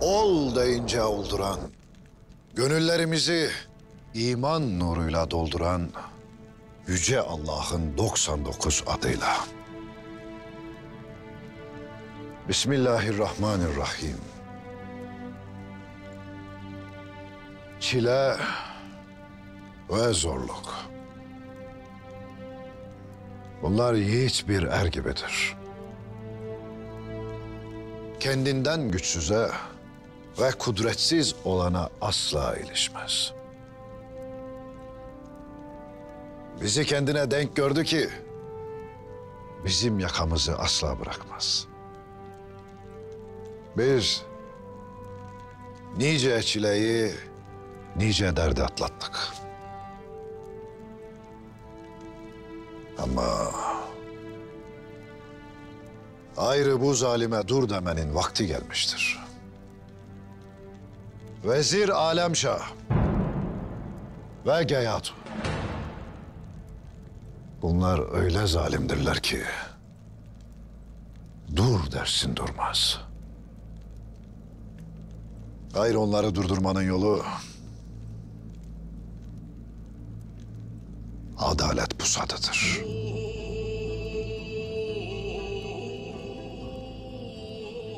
Ol deyince olduran, gönüllerimizi iman nuruyla dolduran Yüce Allah'ın 99 adıyla. Bismillahirrahmanirrahim. Çile ve zorluk. Bunlar yiğit bir er gibidir. Kendinden güçsüze ve kudretsiz olana asla ilişmez. Bizi kendine denk gördü ki bizim yakamızı asla bırakmaz. Biz nice çileyi, nice derdi atlattık. Ama ayrı bu zalime dur demenin vakti gelmiştir. Vezir Alemşah ve Geyhatu. Bunlar öyle zalimdirler ki dur dersin durmaz. Hayır, onları durdurmanın yolu adalet pusatıdır.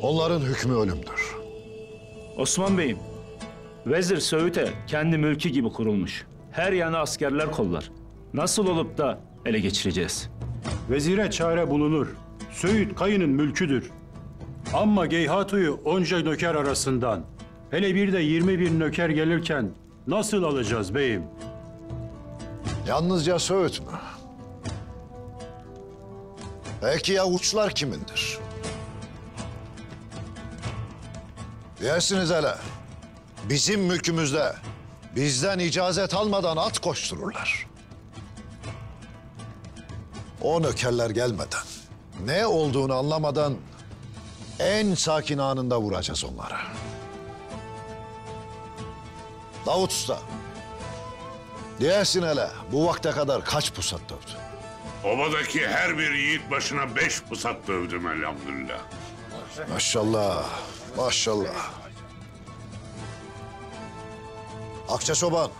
Onların hükmü ölümdür. Osman Bey'im, Vezir Söğüt'e kendi mülkü gibi kurulmuş. Her yana askerler kollar. Nasıl olup da ele geçireceğiz? Vezire çare bulunur. Söğüt Kayı'nın mülküdür. Ama Geyhatu'yu onca nöker arasından, hele bir de 20.000 nöker gelirken nasıl alacağız beyim? Yalnızca Söğüt mü? Peki ya uçlar kimindir? Yersiniz hele. Bizim mülkümüzde bizden icazet almadan at koştururlar. O nökerler gelmeden, ne olduğunu anlamadan en sakin anında vuracağız onlara. Davut Usta, diyesin hele bu vakte kadar kaç pusat dövdü? Obadaki her bir yiğit başına 5 pusat dövdüm elhamdülillah. Maşallah, maşallah. Akçe Çoban,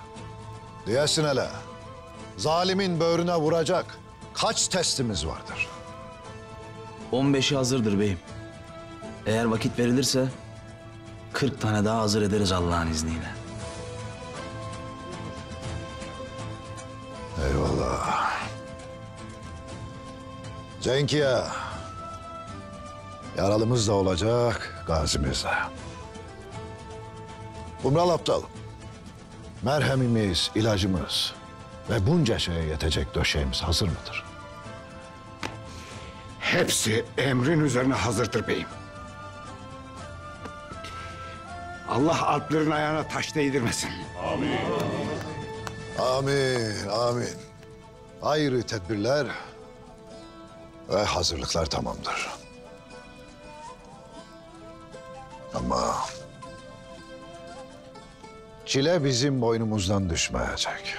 diyesin hele, zalimin böğrüne vuracak kaç testimiz vardır? 15'i hazırdır beyim. Eğer vakit verilirse 40 tane daha hazır ederiz Allah'ın izniyle. Eyvallah. Cenkiye, yaralımız da olacak, gazimiz de. Umral Aptal. Merhemimiz, ilacımız ve bunca şeye yetecek döşeğimiz hazır mıdır? Hepsi emrin üzerine hazırdır beyim. Allah alplerin ayağına taş değdirmesin. Amin. Amin, amin. Ayrı tedbirler ve hazırlıklar tamamdır. Ama çile bizim boynumuzdan düşmeyecek.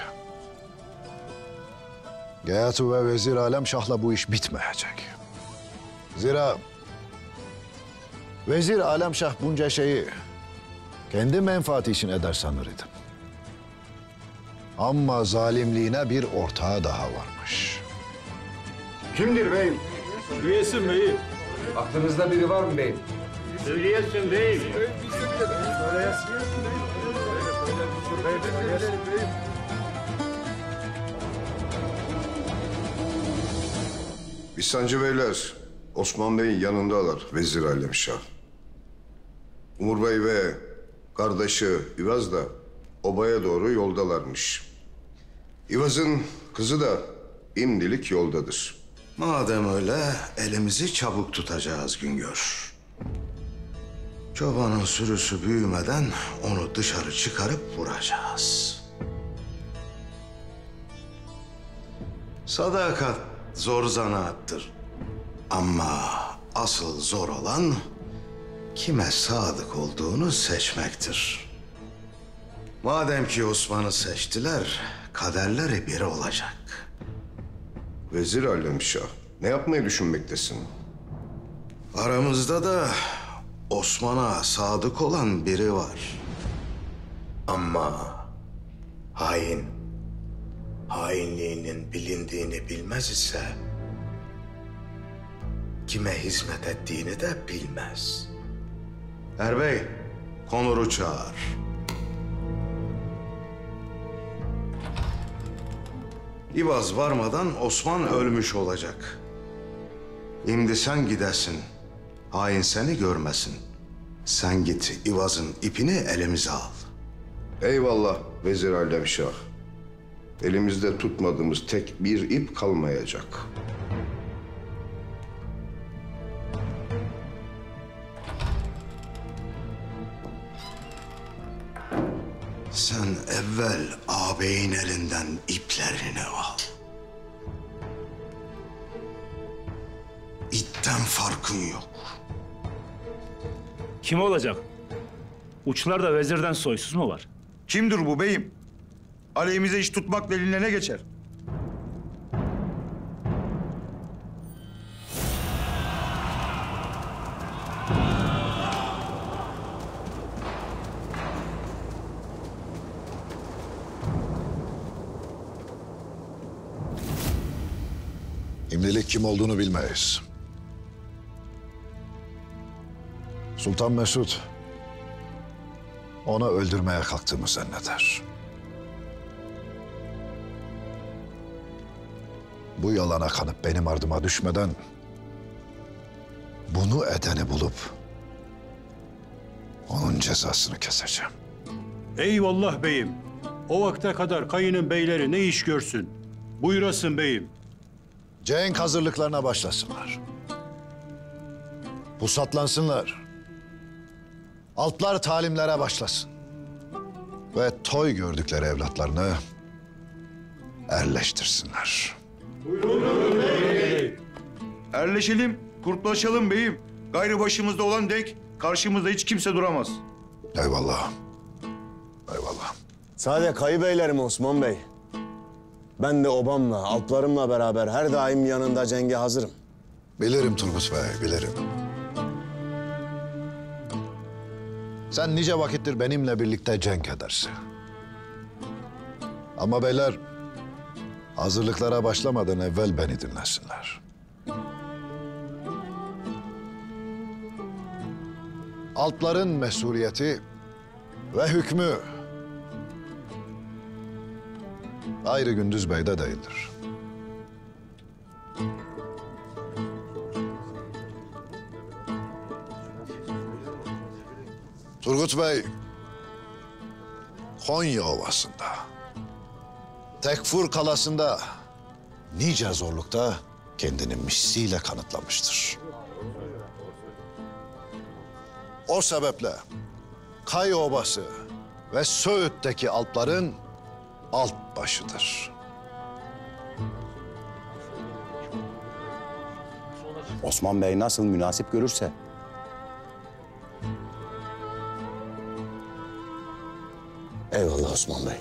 Geyhatu ve Vezir Alemşah'la bu iş bitmeyecek. Zira Vezir Alemşah bunca şeyi kendi menfaati için eder sanırdı. Ama zalimliğine bir ortağı daha varmış. Kimdir beyim? Söyleyesin beyim. Aklınızda biri var mı beyim? Söyleyesin beyim. Söyleyesin beyim. Söyleyesin beyim. Beyim, beyim, beyim. Bizancı beyler Osman Bey'in yanındalar, Vezir Alemşah. Umur Bey ve kardeşi İvaz da obaya doğru yoldalarmış. İvaz'ın kızı da imdilik yoldadır. Madem öyle elimizi çabuk tutacağız Güngör. Çobanın sürüsü büyümeden onu dışarı çıkarıp vuracağız. Sadakat zor zanaattır. Ama asıl zor olan kime sadık olduğunu seçmektir. Madem ki Osman'ı seçtiler, kaderleri biri olacak. Vezir Alemşah, ne yapmayı düşünmektesin? Aramızda da Osman'a sadık olan biri var. Ama hain, hainliğinin bilindiğini bilmez ise kime hizmet ettiğini de bilmez. Erbey, Konur'u çağır. İvaz varmadan Osman ölmüş olacak. Şimdi sen gidersin. Hain seni görmesin. Sen git İvaz'ın ipini elimize al. Eyvallah Vezir Alemşah. Elimizde tutmadığımız tek bir ip kalmayacak. Sen evvel ağabeyin elinden iplerini al. İtten farkın yok. Kim olacak? Uçlarda vezirden soysuz mu var? Kimdir bu beyim? Aleyhimize iş tutmak eline ne geçer? İmdilik kim olduğunu bilmeyiz. Sultan Mesut ona öldürmeye kalktığımı zanneder. Bu yalana kanıp benim ardıma düşmeden bunu edeni bulup onun cezasını keseceğim. Eyvallah beyim. O vakte kadar kayının beyleri ne iş görsün? Buyurasın beyim. Cenk hazırlıklarına başlasınlar. Pusatlansınlar. Altlar talimlere başlasın. Ve toy gördükleri evlatlarını erleştirsinler. Buyurun beyim. Erleşelim, kurtlaşalım beyim. Gayrı başımızda olan dek karşımızda hiç kimse duramaz. Eyvallah. Eyvallah. Sade kayı beylerim Osman Bey. Ben de obamla, alplarımla beraber her daim yanında cenge hazırım. Bilirim Turgut Bey, bilirim. Sen nice vakittir benimle birlikte cenk edersin. Ama beyler, hazırlıklara başlamadan evvel beni dinlesinler. Alpların mesuliyeti ve hükmü ayrı Gündüz Bey'de değildir. Turgut Bey, Konya Ovası'nda, Tekfur Kalası'nda nice zorlukta kendini misliyle kanıtlamıştır. O sebeple Kayı Obası ve Söğüt'teki alpların alt başıdır. Osman Bey nasıl münasip görürse. Eyvallah Osman Bey.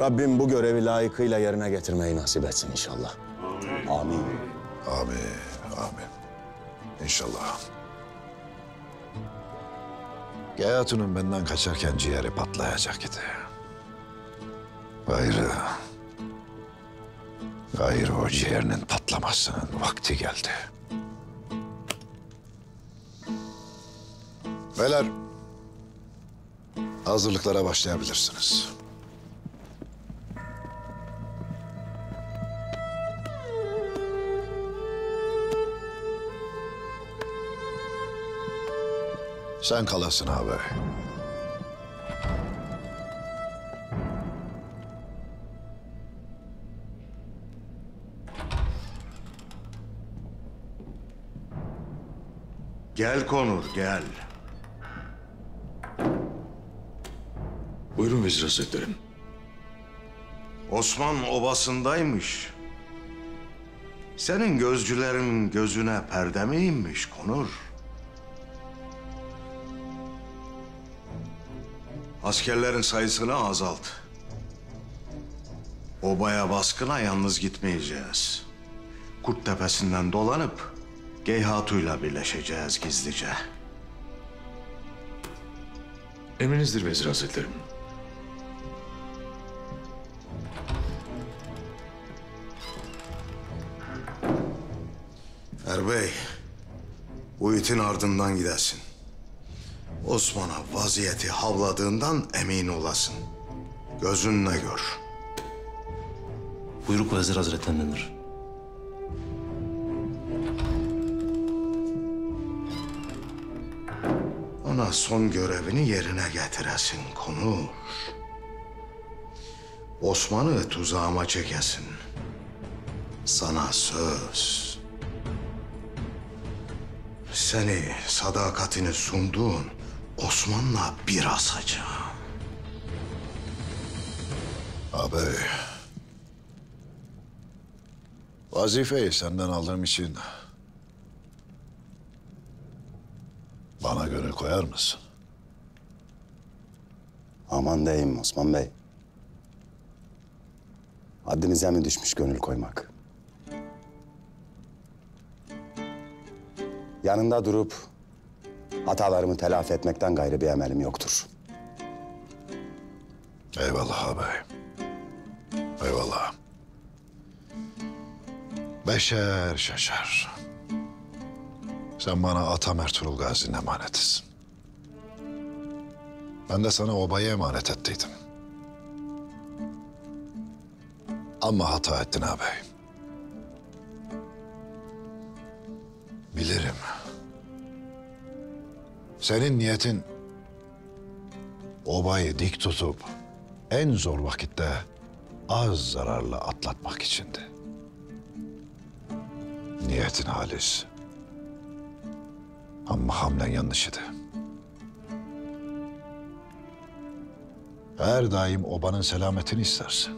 Rabbim bu görevi layıkıyla yerine getirmeyi nasip etsin inşallah. Amin. Amin. Amin. Amin. İnşallah. Geyhatu'nun benden kaçarken ciğeri patlayacak idi. Gayrı o ciğerinin patlamasının vakti geldi. Beyler, Hazırlıklara başlayabilirsiniz. Sen kalasın abi. Gel Konur, gel. Buyurun Vezir Hazretlerim. Osman Obası'ndaymış. Senin gözcülerin gözüne perde mi inmiş Konur? Askerlerin sayısını azalt. Obaya baskına yalnız gitmeyeceğiz. Kurt Tepesi'nden dolanıp Geyhatu'yla birleşeceğiz gizlice. Emrinizdir Vezir Hazretlerim. Erbey, bu itin ardından gidersin. Osman'a vaziyeti havladığından emin olasın. Gözünle gör. Buyruk Vezir Hazretlerindendir. Ona son görevini yerine getiresin Konur. Osman'ı tuzağıma çekesin. Sana söz. Seni, sadakatini sunduğun Osman'la bir asacağım. Abi, vazifeyi senden aldığım için bana gönül koyar mısın? Aman deyim Osman Bey. Haddimize mi düşmüş gönül koymak? Yanında durup hatalarımı telafi etmekten gayrı bir emelim yoktur. Eyvallah ağabey. Eyvallah. Beşer şaşar. Sen bana atam Ertuğrul Gazi'nin emanetisin. Ben de sana obayı emanet ettiydim. Ama hata ettin ağabey. Bilirim. Senin niyetin obayı dik tutup en zor vakitte az zararla atlatmak içindi. Niyetin halis. Ama hamlen yanlış idi. Her daim obanın selametini istersin.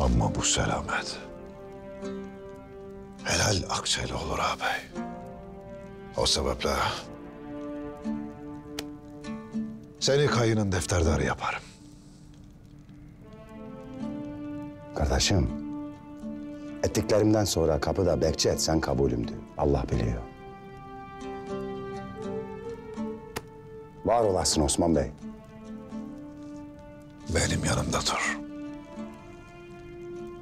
Ama bu selamet helal akçeyle olur ağabey. O sebeple seni Kayı'nın defterdarı yaparım. Kardeşim, ettiklerimden sonra kapıda bekçi etsen kabulümdü. Allah biliyor. Var olasın Osman Bey. Benim yanımda dur.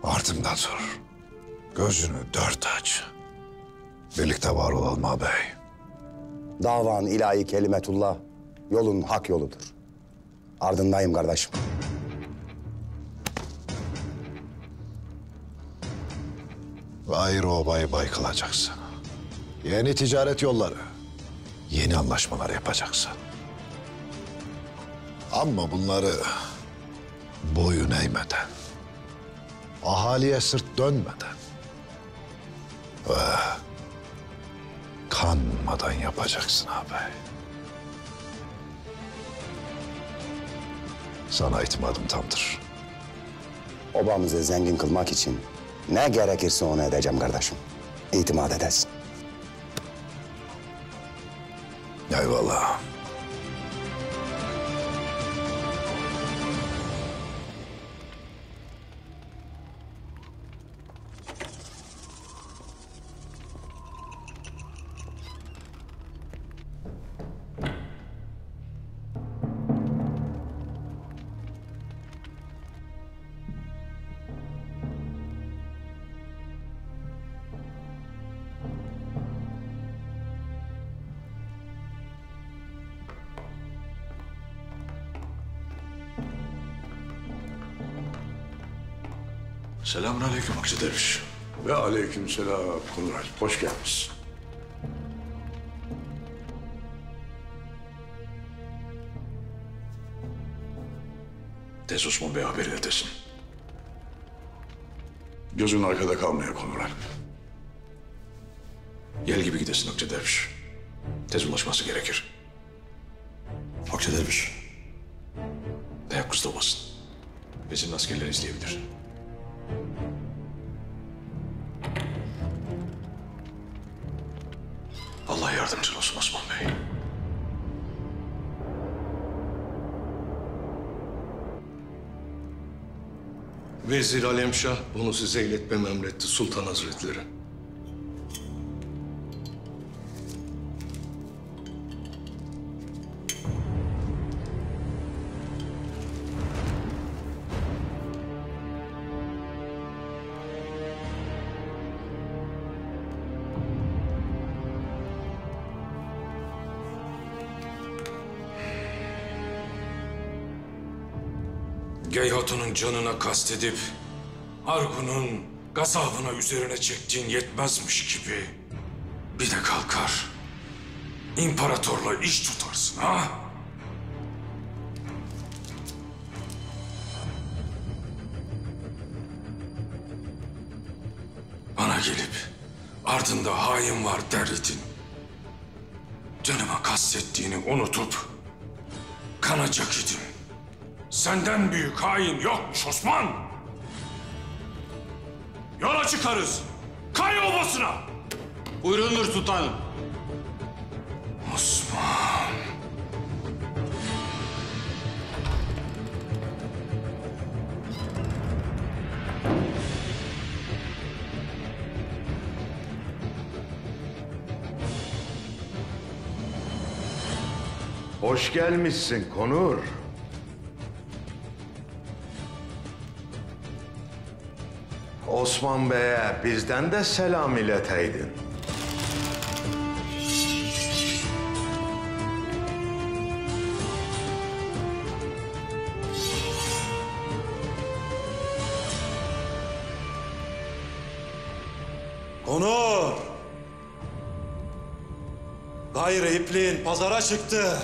Ardımda dur. Gözünü dört aç. Birlikte var olalım ağabey. Davan ilahi kelimetullah, yolun hak yoludur. Ardındayım kardeşim. Gayrı obayı baykılacaksın. Yeni ticaret yolları, yeni anlaşmalar yapacaksın. Ama bunları boyun eğmeden, ahaliye sırt dönmeden ve kanmadan yapacaksın ağabey. Sana itimadım tamdır. Obamızı zengin kılmak için ne gerekirse onu edeceğim kardeşim. İtimat edersin. Eyvallah. Selamünaleyküm Akçe Derviş. Ve aleykümselam Konur Alp. Hoş geldiniz. Tez Osman Bey haberi neredesin? Gözün arkada kalmıyor Konur Alp. Yel gibi gidesin Akçe Derviş. Tez ulaşması gerekir. Akçe Derviş. Teyakkuz da basın. Bizim askerleri izleyebilir. Allah yardımcın olsun Osman Bey. Vezir Alemşah bunu size iletmemi emretti Sultan Hazretleri. Geyhatu'nun canına kastedip Argun'un gazabına üzerine çektiğin yetmezmiş gibi bir de kalkar imparatorla iş tutarsın ha? Bana gelip ardında hain var der idin. Canıma kastettiğini unutup kanacak idin. Senden büyük hain yokmuş Osman. Yola çıkarız. Kayı Obası'na. Buyurundur sultanım. Osman. Hoş gelmişsin Konur. Osman Bey'e bizden de selam ileteydin. Konur! Gayrı ipliğin pazara çıktı.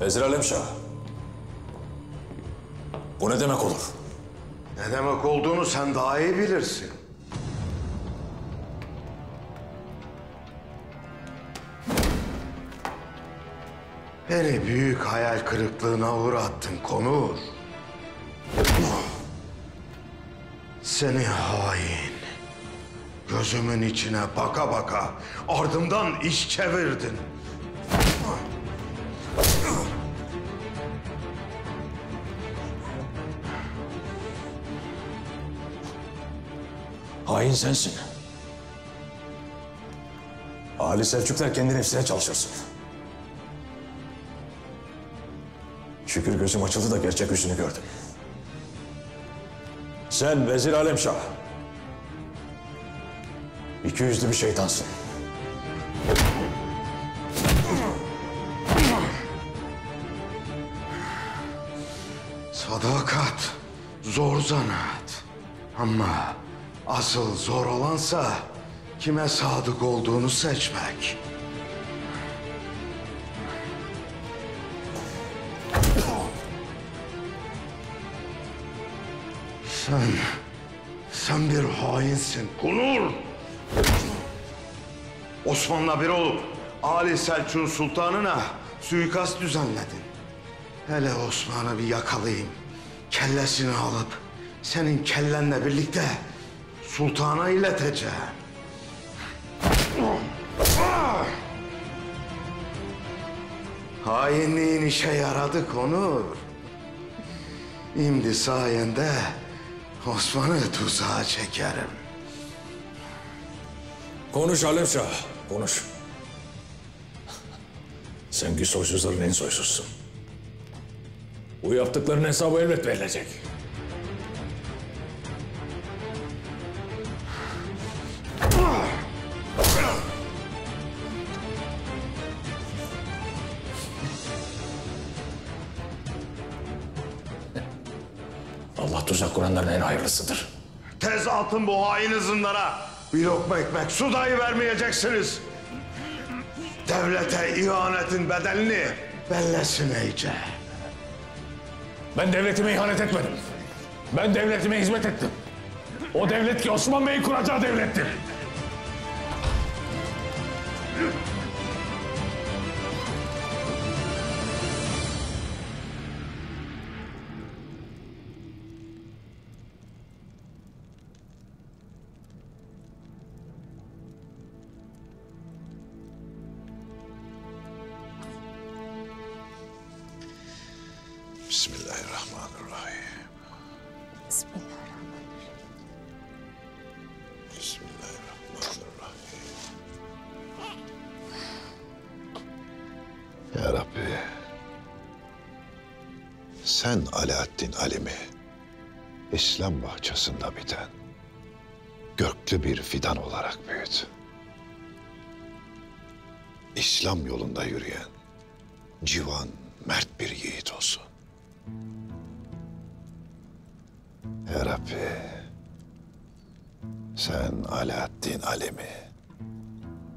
Vezir Alemşah, bu ne demek olur? Ne demek olduğunu sen daha iyi bilirsin. Beni büyük hayal kırıklığına uğrattın Konur. Seni hain, gözümün içine baka baka ardımdan iş çevirdin. Hain sensin. Ali Selçuklar kendi nefsine çalışırsın. Şükür gözüm açıldı da gerçek yüzünü gördüm. Sen Vezir Alemşah. İki yüzlü bir şeytansın. Sadakat zor zanaat. Ama asıl zor olansa kime sadık olduğunu seçmek. Sen bir hainsin Konur. Osman'la bir olup Ali Selçuk'un sultanına suikast düzenledin. Hele Osman'ı bir yakalayayım. Kellesini alıp senin kellenle birlikte sultana ileteceğim. Hainliğin işe yaradı Konur. Şimdi sayende Osman'ı tuzağa çekerim. Konuş Alemşah, konuş. Sen ki soysuzların en soysuzsun. Bu yaptıkların hesabı elbet verilecek. İnşallah tuzak kuranların en hayırlısıdır. Tez atın bu hain zınlara. Bir lokma ekmek su dahi vermeyeceksiniz. Devlete ihanetin bedelini bellesin iyice. Ben devletime ihanet etmedim. Ben devletime hizmet ettim. O devlet ki Osman Bey'in kuracağı devlettir. Sen Alaaddin Ali'mi İslam bahçesinde biten göklü bir fidan olarak büyüt. İslam yolunda yürüyen civan, mert bir yiğit olsun. Ya Rabbi, sen Alaaddin Ali'mi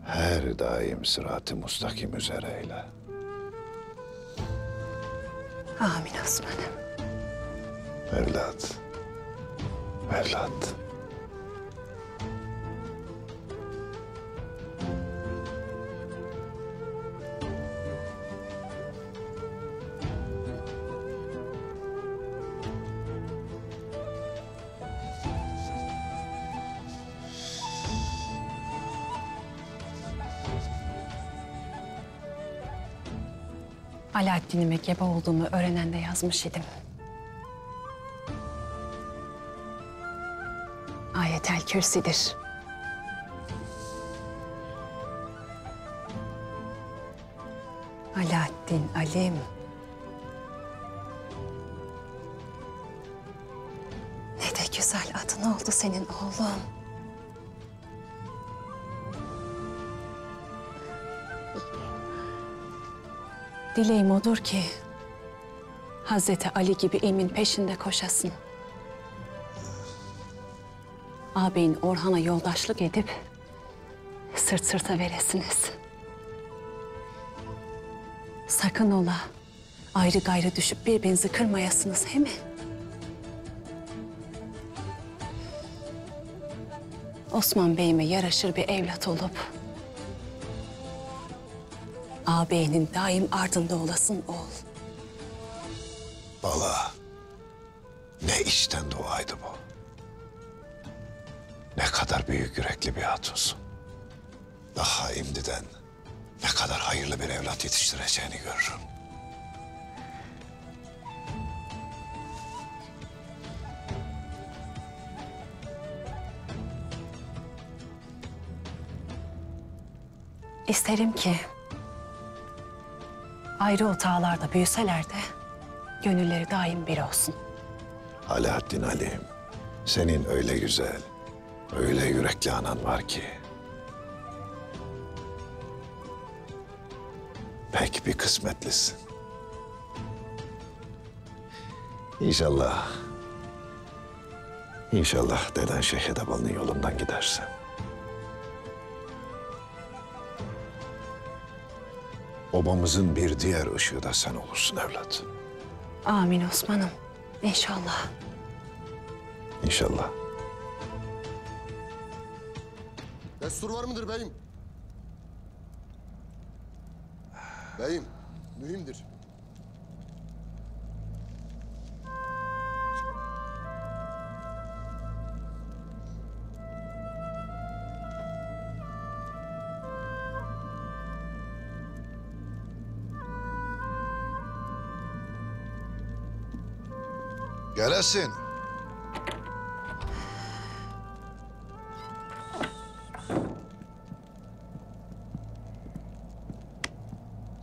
her daim sırat-ı mustakim üzere eyle. Amin Osman'ım. Evlat, evlat. Alaaddin'ime gebe olduğumu öğrenen de yazmış idim. Ayet-el Kürsi'dir. Alaaddin Ali'm. Ne de güzel adın oldu senin oğlum. Dileğim odur ki Hazreti Ali gibi emin peşinde koşasın. Ağabeyin Orhan'a yoldaşlık edip sırt sırta veresiniz. Sakın ola ayrı gayrı düşüp birbirinizi kırmayasınız, he mi? Osman Bey'ime yaraşır bir evlat olup ağabeyinin daim ardında olasın oğul. Bala, ne işten duaydı bu. Ne kadar büyük yürekli bir hatunsun. Daha imdiden ne kadar hayırlı bir evlat yetiştireceğini görürüm. İsterim ki ayrı otağlarda büyüseler de gönülleri daim bir olsun. Alaaddin Ali'm, senin öyle güzel, öyle yürekli anan var ki pek bir kısmetlisin. İnşallah, inşallah deden Şeyh Edebalı'nın yolundan gidersin. Obamızın bir diğer ışığı da sen olursun evlat. Amin Osman'ım. İnşallah. İnşallah. Destur var mıdır beyim? Beyim, mühimdir. Gelesin.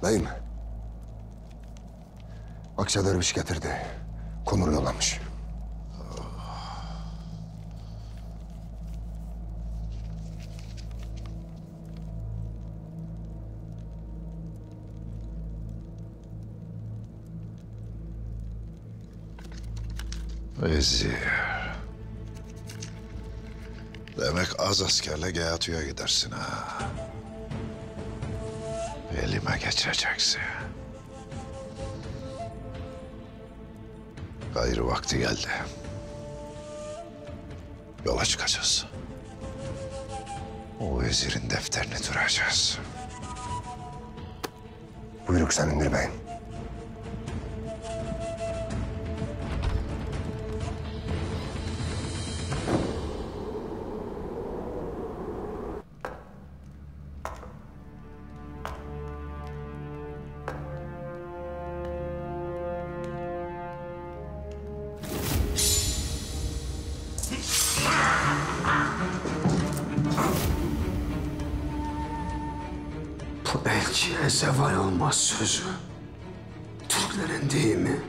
Beyim. Akçe Derviş getirdi. Konur yollamış. Vezir. Demek az askerle Geyhatu'ya gidersin ha. Elime geçeceksin. Gayrı vakti geldi. Yola çıkacağız. O vezirin defterini duracağız. Buyruk senindir beyim. Zeval olmaz sözü. Türklerin deyimi.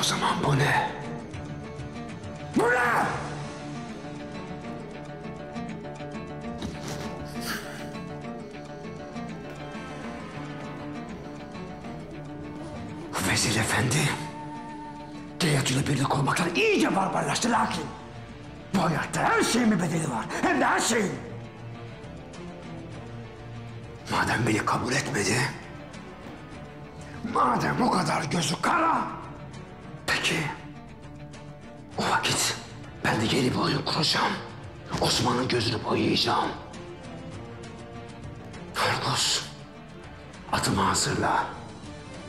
O zaman bu ne? Bu ne? Vezir efendi, Geyhatu'yla birlik olmaktan iyice barbarlaştı lakin bu hayatta her şeyin bir bedeli var, hem de her şeyin. Madem beni kabul etmedi, madem o kadar gözü kara, peki o vakit ben de geri bir oyun kuracağım, Osman'ın gözünü boyayacağım. Turgut, atımı hazırla.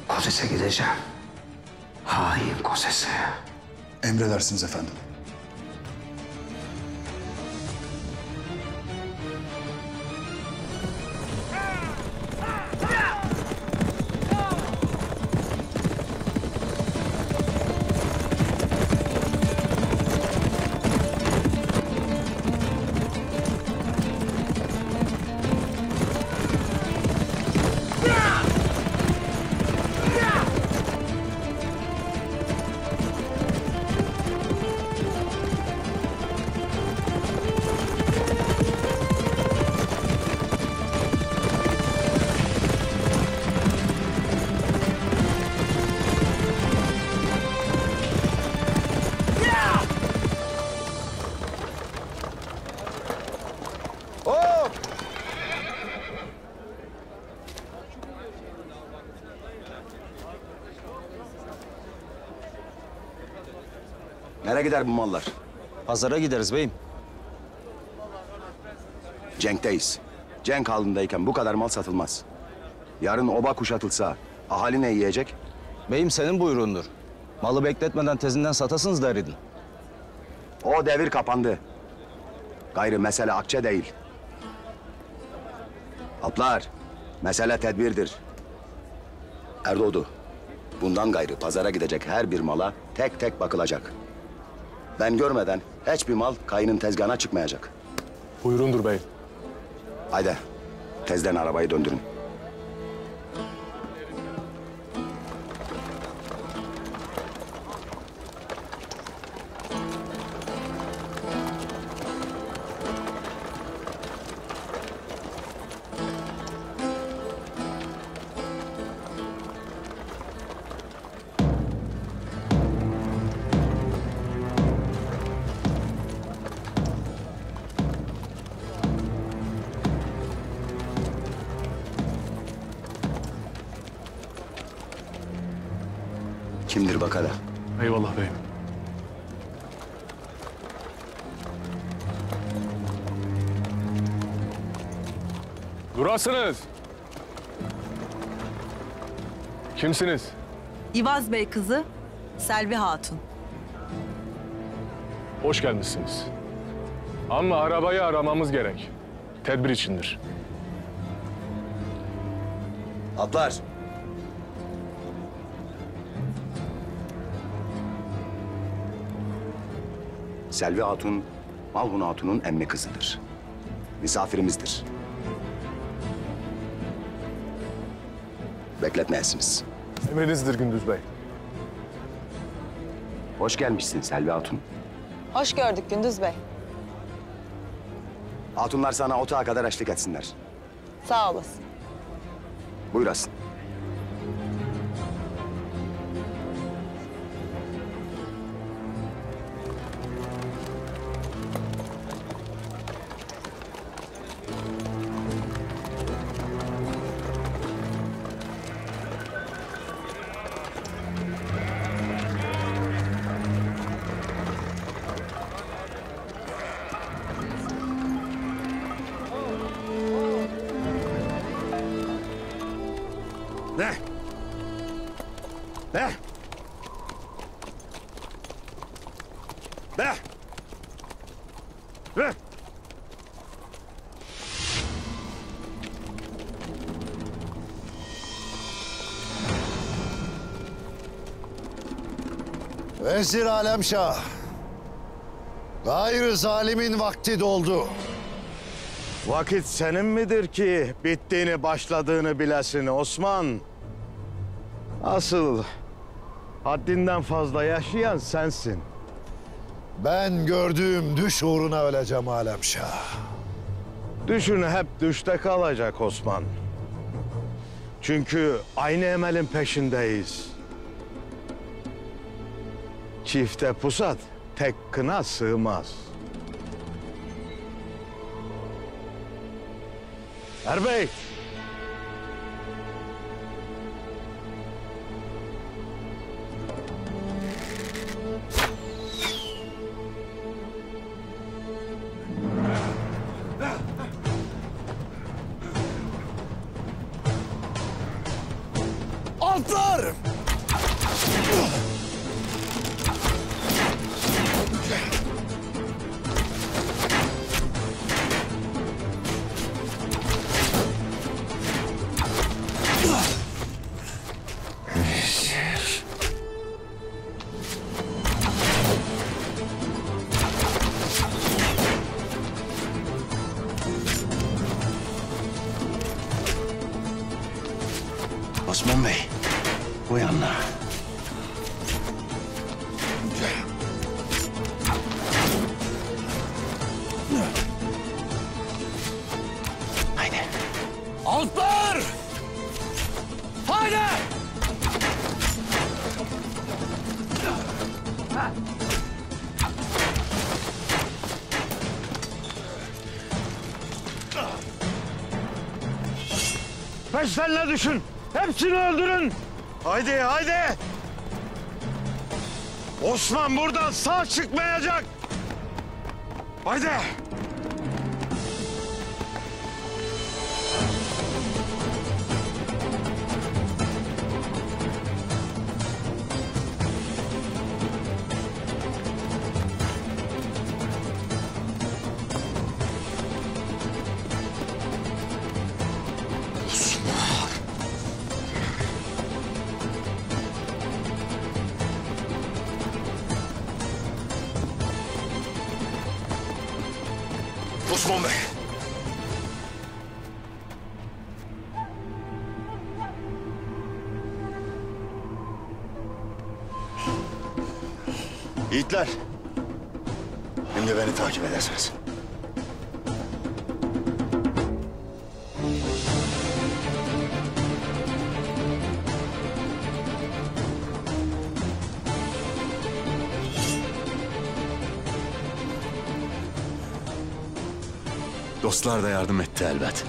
Koses'e gideceğim. Hain Koses'e. Emredersiniz efendim. Nereye gider bu mallar? Pazara gideriz beyim. Cenkteyiz. Cenk halindeyken bu kadar mal satılmaz. Yarın oba kuşatılsa ahali ne yiyecek? Beyim senin buyruğundur. Malı bekletmeden tezinden satasınız der idin. O devir kapandı. Gayrı mesele akçe değil. Alplar, mesele tedbirdir. Erdoğdu, bundan gayrı pazara gidecek her bir mala tek tek bakılacak. Ben görmeden hiçbir mal kayının tezgahına çıkmayacak. Buyurundur bey. Haydi tezden arabayı döndürün. Kimdir bak hala? Eyvallah beyim. Durasınız. Kimsiniz? İvaz Bey kızı Selvi Hatun. Hoş gelmişsiniz. Ama arabayı aramamız gerek. Tedbir içindir. Atlar. Selvi Hatun, Malhun Hatun'un emmi kızıdır. Misafirimizdir. Bekletmeyesiniz. Emrinizdir Gündüz Bey. Hoş gelmişsin Selvi Hatun. Hoş gördük Gündüz Bey. Hatunlar sana otağa kadar açlık etsinler. Sağ olasın. Buyur Aslı. Vezir Alemşah, gayrı zalimin vakti doldu. Vakit senin midir ki bittiğini başladığını bilesin Osman? Asıl haddinden fazla yaşayan sensin. Ben gördüğüm düş uğruna öleceğim Alemşah. Düşün hep düşte kalacak Osman. Çünkü aynı emelin peşindeyiz. Çifte pusat, tek kına sığmaz. Erbey! Osman Bey, bu yanına. Haydi. Altlar! Haydi! Peşlerine düşün. Hepsini öldürün! Haydi, haydi! Osman buradan sağ çıkmayacak! Haydi! Osman Bey. Yiğitler. Şimdi beni takip edersiniz. Dostlar da yardım etti elbet.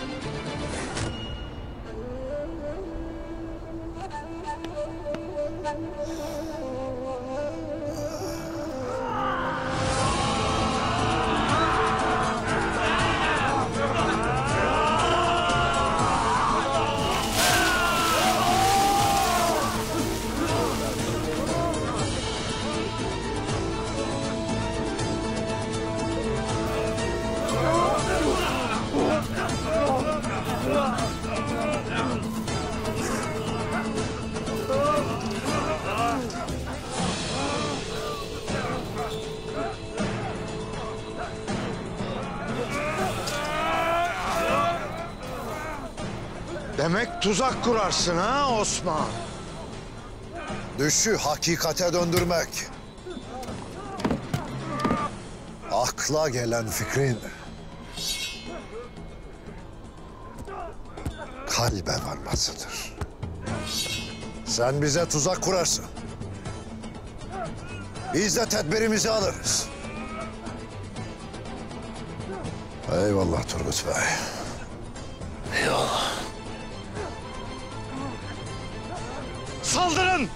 Demek tuzak kurarsın ha Osman? Düşü hakikate döndürmek, Akla gelen fikrin kalbe varmasıdır. Sen bize tuzak kurarsın. Biz de tedbirimizi alırız. Eyvallah Turgut Bey. Eyvallah. Saldırın!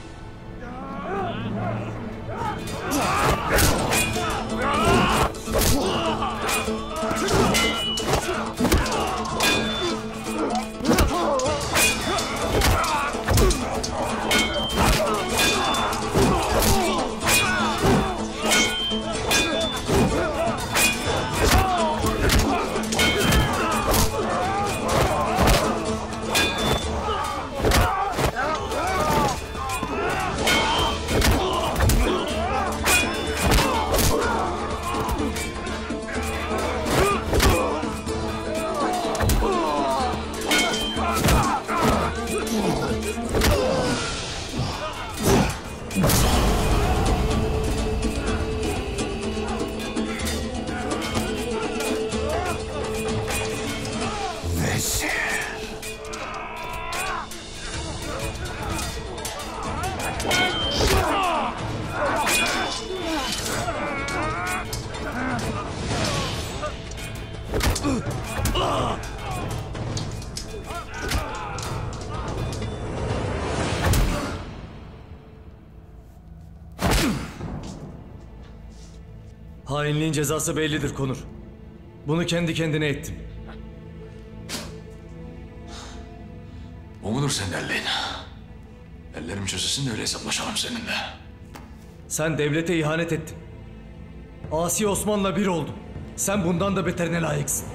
Hainliğin cezası bellidir Konur. Bunu kendi kendine ettim. O mudur senin ellerin? Ellerim çözülsün de öyle hesaplaşalım seninle. Sen devlete ihanet ettin. Asi Osman'la bir oldun. Sen bundan da beterine layıksın.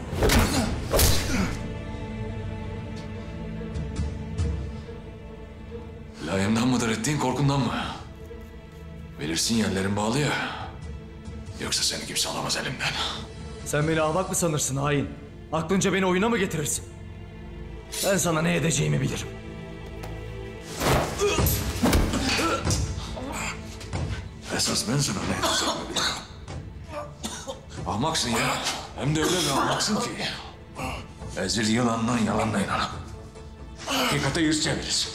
Layımdan mıdır ettiğin, korkundan mı? Bilirsin ya, ellerin bağlı ya. Yoksa seni kimse alamaz elimden. Sen beni ahmak mı sanırsın hain? Aklınca beni oyuna mı getirirsin? Ben sana ne edeceğimi bilirim. Esas ben sana ne edeceğimi bilirim. Ahmaksın ya. Hem de öyle bir ahmaksın ki. Vezir yılandan yalanla inanıp hakikate yüz çevirirsin.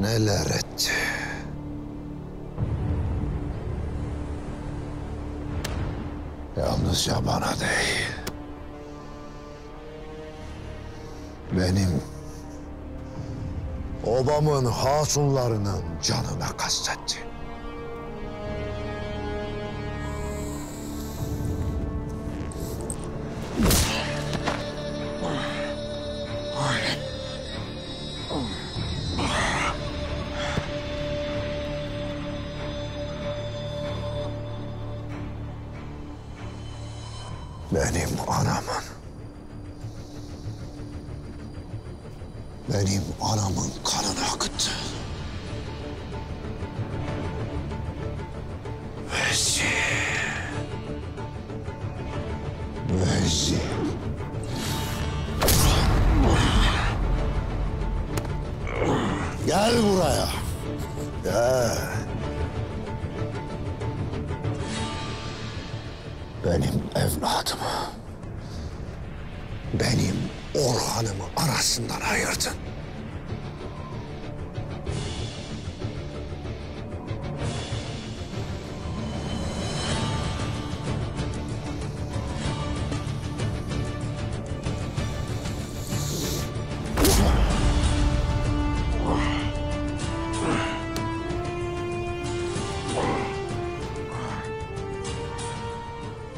Neler etti? Yalnızca bana değil, benim obamın hatunlarının canına kastetti. Benim anamın... benim anamın kanını akıttı. Vezir... vezir... Gel buraya. Gel. Benim evladımı, benim Orhan'ımı arasından ayırdın.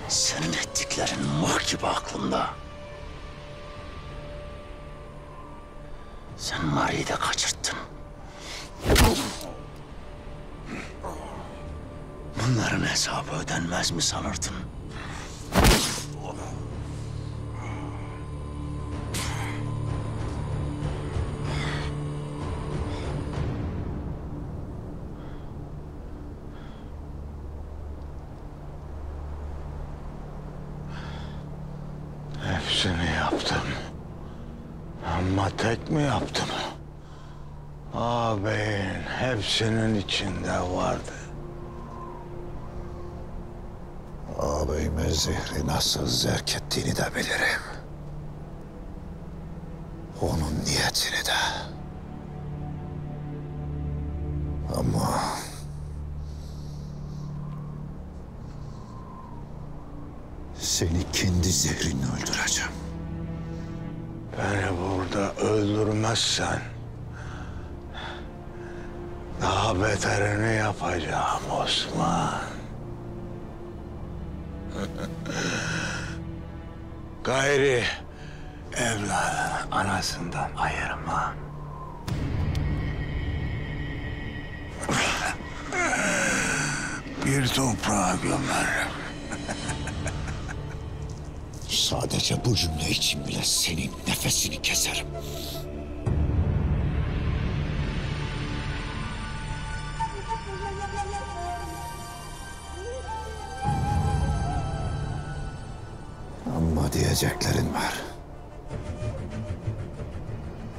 Senin ettiklerin mıh gibi aklımda. Sen Mari'yi de kaçırttın. Bunların hesabı ödenmez mi sanırdın? Hepsini yaptım. Ama tek mi yaptım? Ağabeyin hepsinin içinde vardı. Ağabeyime zehri nasıl zerk ettiğini de bilirim. Onun niyetini de. Ama... seni kendi zehrinle öldüreceğim. Beni burada öldürmezsen... daha beterini yapacağım Osman. Gayri evladını anasından ayırma. Bir toprağa gömerim. Sadece bu cümle için bile senin nefesini keserim. Ama diyeceklerin var.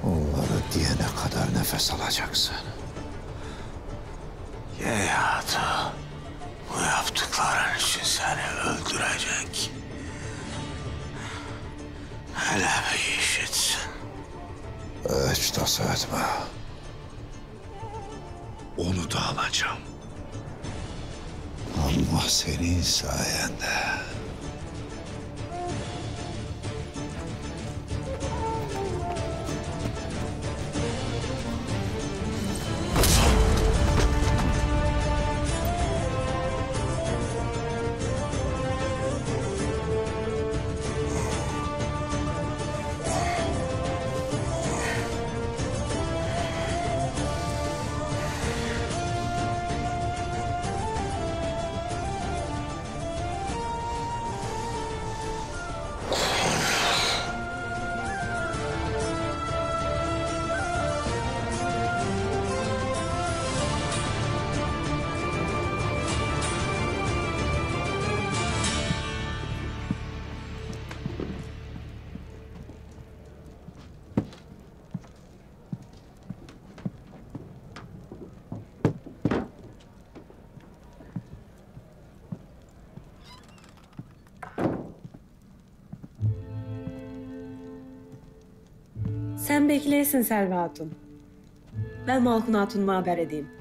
Onları diyene kadar nefes alacaksın. Geyhatu, bu yaptıkların için seni öldürecek. Hele bir işitsin. Hiç tasa etme. Onu da alacağım. Ama senin sayende... Sen bekleyesin Selvi Hatun. Ben Malhun Hatun'uma haber edeyim.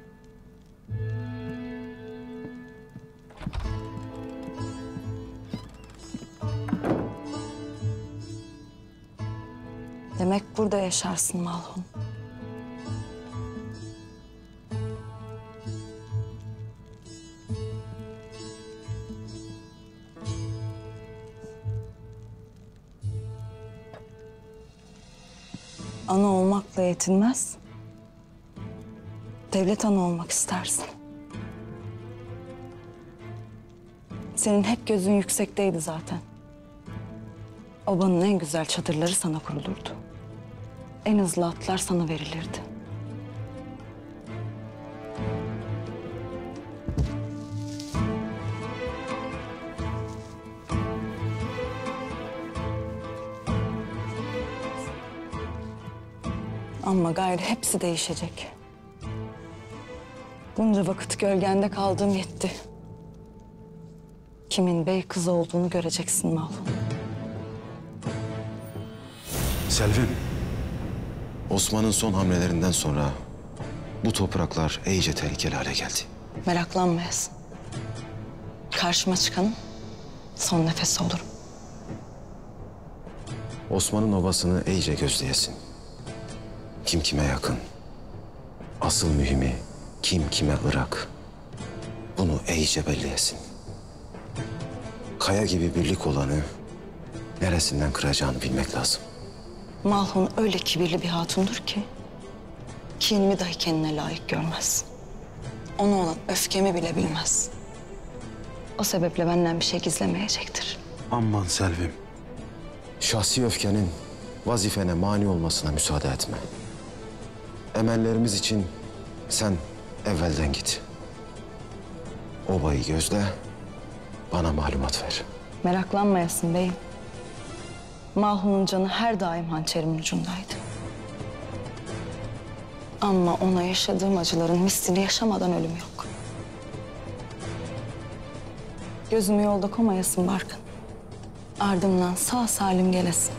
Demek burada yaşarsın Malhun. Ana olmakla yetinmez, devlet ana olmak istersin. Senin hep gözün yüksekteydi zaten. Obanın en güzel çadırları sana kurulurdu. En hızlı atlar sana verilirdi. Ama gayrı hepsi değişecek. Bunca vakit gölgende kaldığım yetti. Kimin bey kızı olduğunu göreceksin Malhun. Selvim, Osman'ın son hamlelerinden sonra bu topraklar iyice tehlikeli hale geldi. Meraklanmayasın. Karşıma çıkanın son nefesi olurum. Osman'ın obasını iyice gözleyesin. Kim kime yakın, asıl mühimi kim kime ırak, bunu iyice belli etsin. kaya gibi birlik olanı neresinden kıracağını bilmek lazım. Malhun öyle kibirli bir hatundur ki kinimi dahi kendine layık görmez. Ona olan öfkemi bile bilmez. O sebeple benden bir şey gizlemeyecektir. Aman Selvim. Şahsi öfkenin vazifene mani olmasına müsaade etme. Emellerimiz için sen evvelden git. Obayı gözle, bana malumat ver. Meraklanmayasın beyim. Malhun'un canı her daim hançerimin ucundaydı. Ama ona yaşadığım acıların mislini yaşamadan ölüm yok. Gözümü yolda koymayasın Barkın. Ardımdan sağ salim gelesin.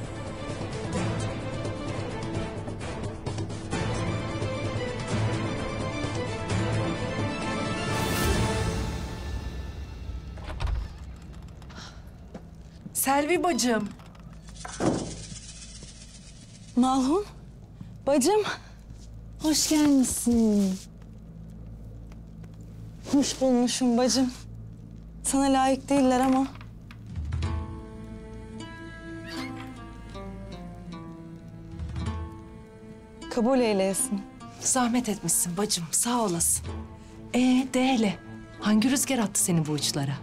Selvi bacım. Malhun, bacım. Hoş gelmişsin. Hoş bulmuşum bacım. Sana layık değiller ama. Kabul eyleyesin. Zahmet etmişsin bacım, sağ olasın. De hele, hangi rüzgar attı seni bu uçlara?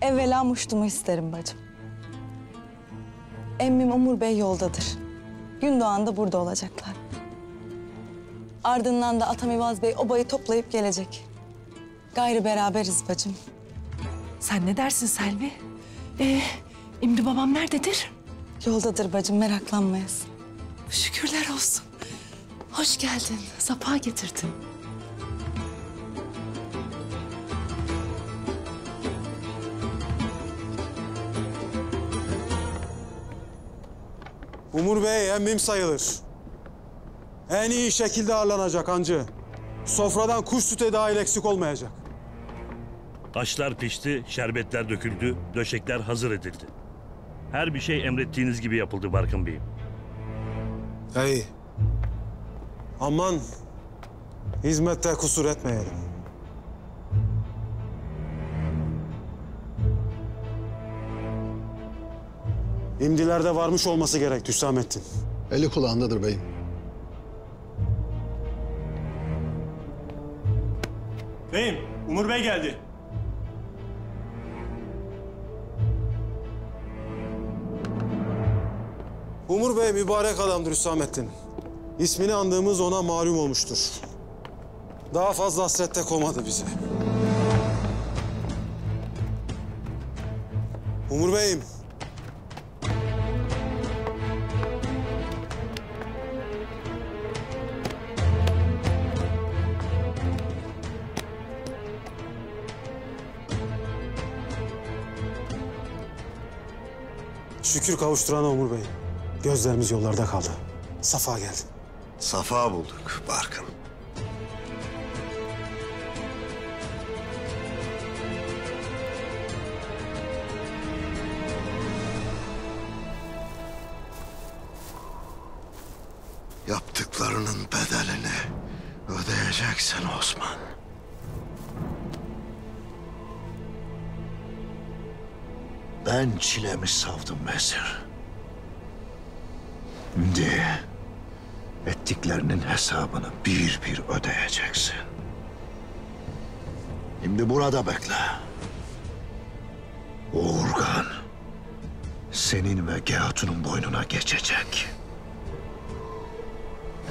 Evvela muştumu isterim bacım. Emmim Umur Bey yoldadır. Gündoğan'da burada olacaklar. Ardından da atam İvaz Bey obayı toplayıp gelecek. Gayrı beraberiz bacım. Sen ne dersin Selvi? İmdi babam nerededir? Yoldadır bacım, meraklanmayasın. Şükürler olsun. Hoş geldin, safa getirdin. Umur Bey emmim sayılır. En iyi şekilde ağırlanacak hancı. Sofradan kuş sütü dahil eksik olmayacak. Aşlar pişti, şerbetler döküldü, döşekler hazır edildi. Her bir şey emrettiğiniz gibi yapıldı Barkın Bey'im. Hey, aman hizmette kusur etmeyelim. İmdilerde varmış olması gerek Hüsamettin. Eli kulağındadır beyim. Beyim, Umur Bey geldi. Umur Bey mübarek adamdır Hüsamettin. İsmini andığımız ona malum olmuştur. Daha fazla hasrette komadı bizi. Umur Bey'im. Şükür kavuşturana Umur Bey. Gözlerimiz yollarda kaldı. Safa geldi. Safa bulduk Barkın. Yaptıklarının bedelini ödeyeceksin Osman. Ben çilemi savdım vezir. Şimdi ettiklerinin hesabını bir bir ödeyeceksin. Şimdi burada bekle. Orhan senin ve Geyhatu'nun boynuna geçecek.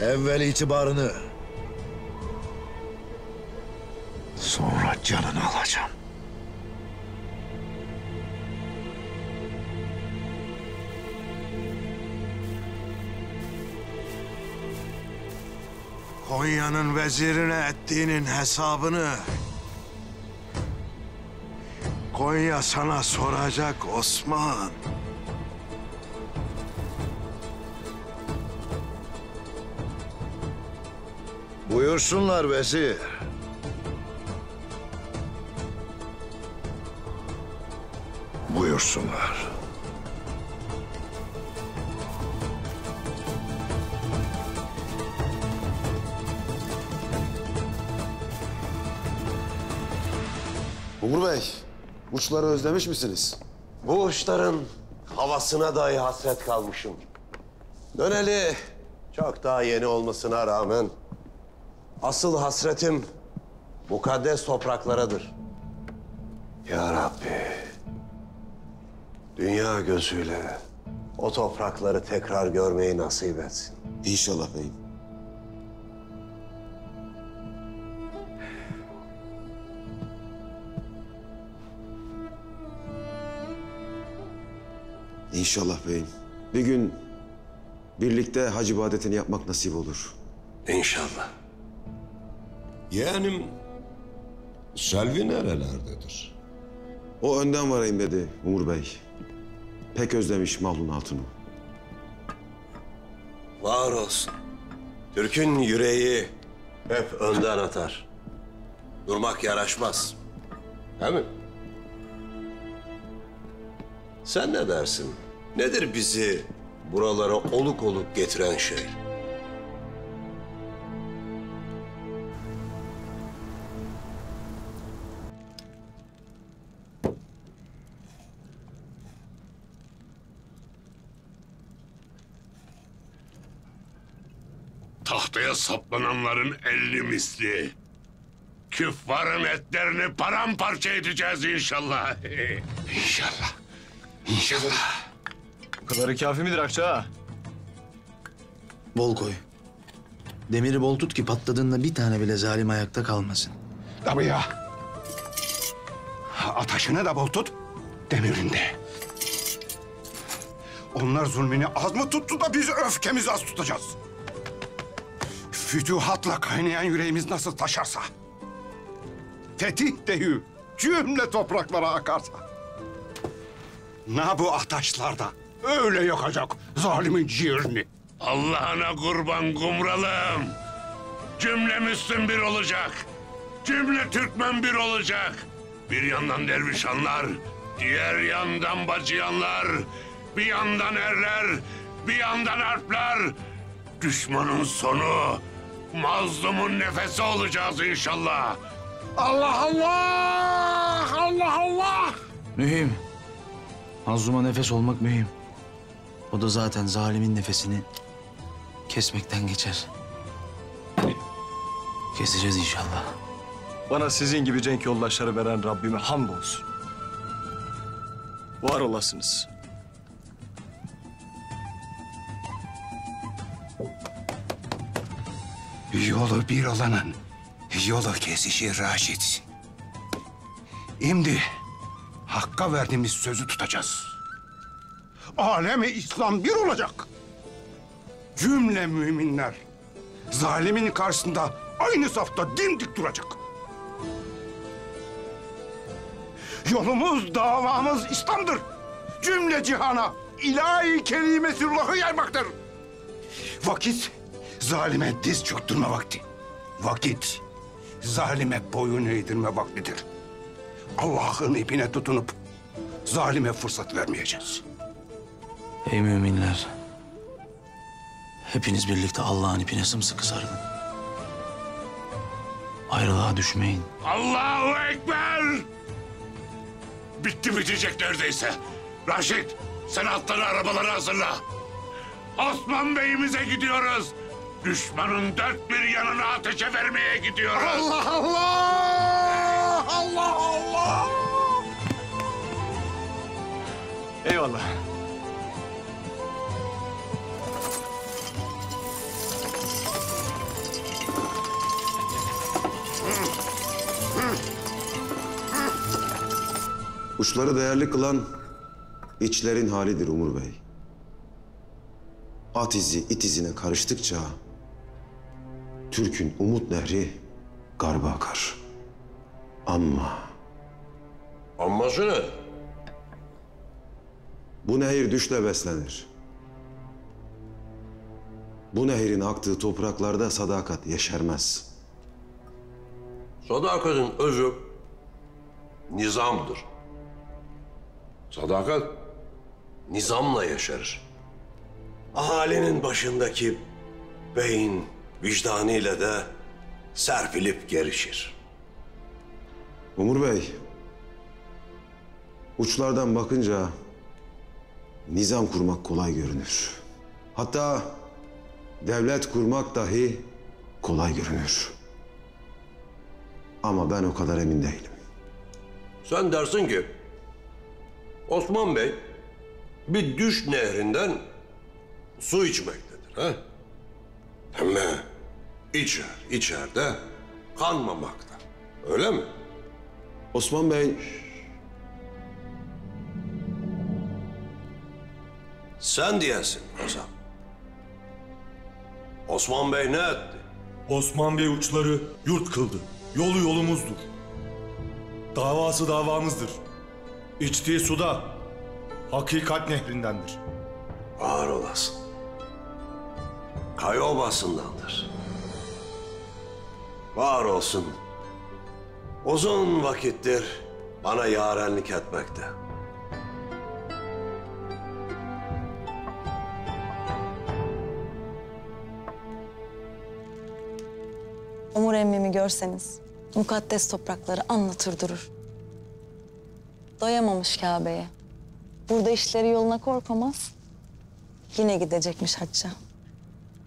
Evvel itibarını, sonra canını alacağım. Konya'nın vezirine ettiğinin hesabını Konya sana soracak Osman. Buyursunlar vezir. Buyursunlar. Umur Bey, uçları özlemiş misiniz? Bu uçların havasına dahi hasret kalmışım. Döneli çok daha yeni olmasına rağmen asıl hasretim mukaddes topraklarıdır. Ya Rabbi, dünya gözüyle o toprakları tekrar görmeyi nasip etsin. İnşallah beyim. İnşallah beyim. Bir gün birlikte hac ibadetini yapmak nasip olur. İnşallah. Yeğenim Selvi nerelerdedir? O önden varayım dedi Umur Bey. Pek özlemiş Malhun Hatun'u. Var olsun. Türk'ün yüreği hep önden atar. Durmak yaraşmaz. Değil mi? Sen ne dersin? Nedir bizi buralara oluk oluk getiren şey? Tahtaya saplananların 50 misli. Küffarın etlerini paramparça edeceğiz inşallah. İnşallah. İnşallah. Bu kadarı kâfi midir Akça? Bol koy. Demiri bol tut ki patladığında bir tane bile zalim ayakta kalmasın. Tabii ya. Ataşını da bol tut, demirinde. Onlar zulmünü az mı tuttu da biz öfkemizi az tutacağız. Fütuhatla kaynayan yüreğimiz nasıl taşarsa, fetih deyü cümle topraklara akarsa, na bu ataşlarda öyle yakacak zalimin ciğerini. Allah'ına kurban kumralım. Cümle Müslüm bir olacak. Cümle Türkmen bir olacak. Bir yandan dervişanlar, diğer yandan bacıyanlar. Bir yandan erler, bir yandan harpler. Düşmanın sonu, mazlumun nefesi olacağız inşallah. Allah Allah! Allah Allah! Mühim. Mazluma nefes olmak mühim. O da zaten zalimin nefesini kesmekten geçer. Keseceğiz inşallah. Bana sizin gibi cenk yoldaşları veren Rabbime hamdolsun. Var olasınız. Yolu bir olanın yolu kesişir Raşit. Şimdi Hakk'a verdiğimiz sözü tutacağız. Alem-i İslam bir olacak. Cümle müminler zalimin karşısında aynı safta dimdik duracak. Yolumuz, davamız İslam'dır. Cümle cihana ilahi kelimetullahı yaymaktır. Vakit zalime diz çöktürme vakti. Vakit zalime boyun eğdirme vaktidir. Allah'ın ipine tutunup zalime fırsat vermeyeceğiz. Ey müminler, hepiniz birlikte Allah'ın ipine sımsıkı sarılın. Ayrılığa düşmeyin. Allahu Ekber! Bitti bitecek neredeyse. Raşit, sen atları arabaları hazırla. Osman Bey'imize gidiyoruz. Düşmanın dört bir yanına ateşe vermeye gidiyoruz. Allah Allah! Allah Allah! Eyvallah. Uçları değerli kılan içlerin halidir Umur Bey. At izi it izine karıştıkça Türk'ün umut nehri garba akar. Amma. Amması ne? Bu nehir düşle beslenir. Bu nehirin aktığı topraklarda sadakat yeşermez. Sadakatin özü nizamdır. Sadakat nizamla yeşerir. Ahalinin başındaki beyin vicdanıyla da serpilip gerişir. Umur Bey, Uçlardan bakınca nizam kurmak kolay görünür. Hatta devlet kurmak dahi kolay görünür. Ama ben o kadar emin değilim. Sen dersin ki Osman Bey bir düş nehrinden su içmektedir, ha? Hem de içer de kanmamakta. Öyle mi? Osman Bey, sen diyesin Ozan. Osman Bey ne etti? Osman Bey uçları yurt kıldı. Yolu yolumuzdur. Davası davamızdır. İçtiği su da hakikat nehrindendir. Ağır olasın. Kayı Obası'ndandır. Var olsun. Uzun vakittir bana yarenlik etmekte. Umur emmimi görseniz mukaddes toprakları anlatır durur. Doyamamış Kabe'ye. Burada işleri yoluna korkamaz. Yine gidecekmiş hacca.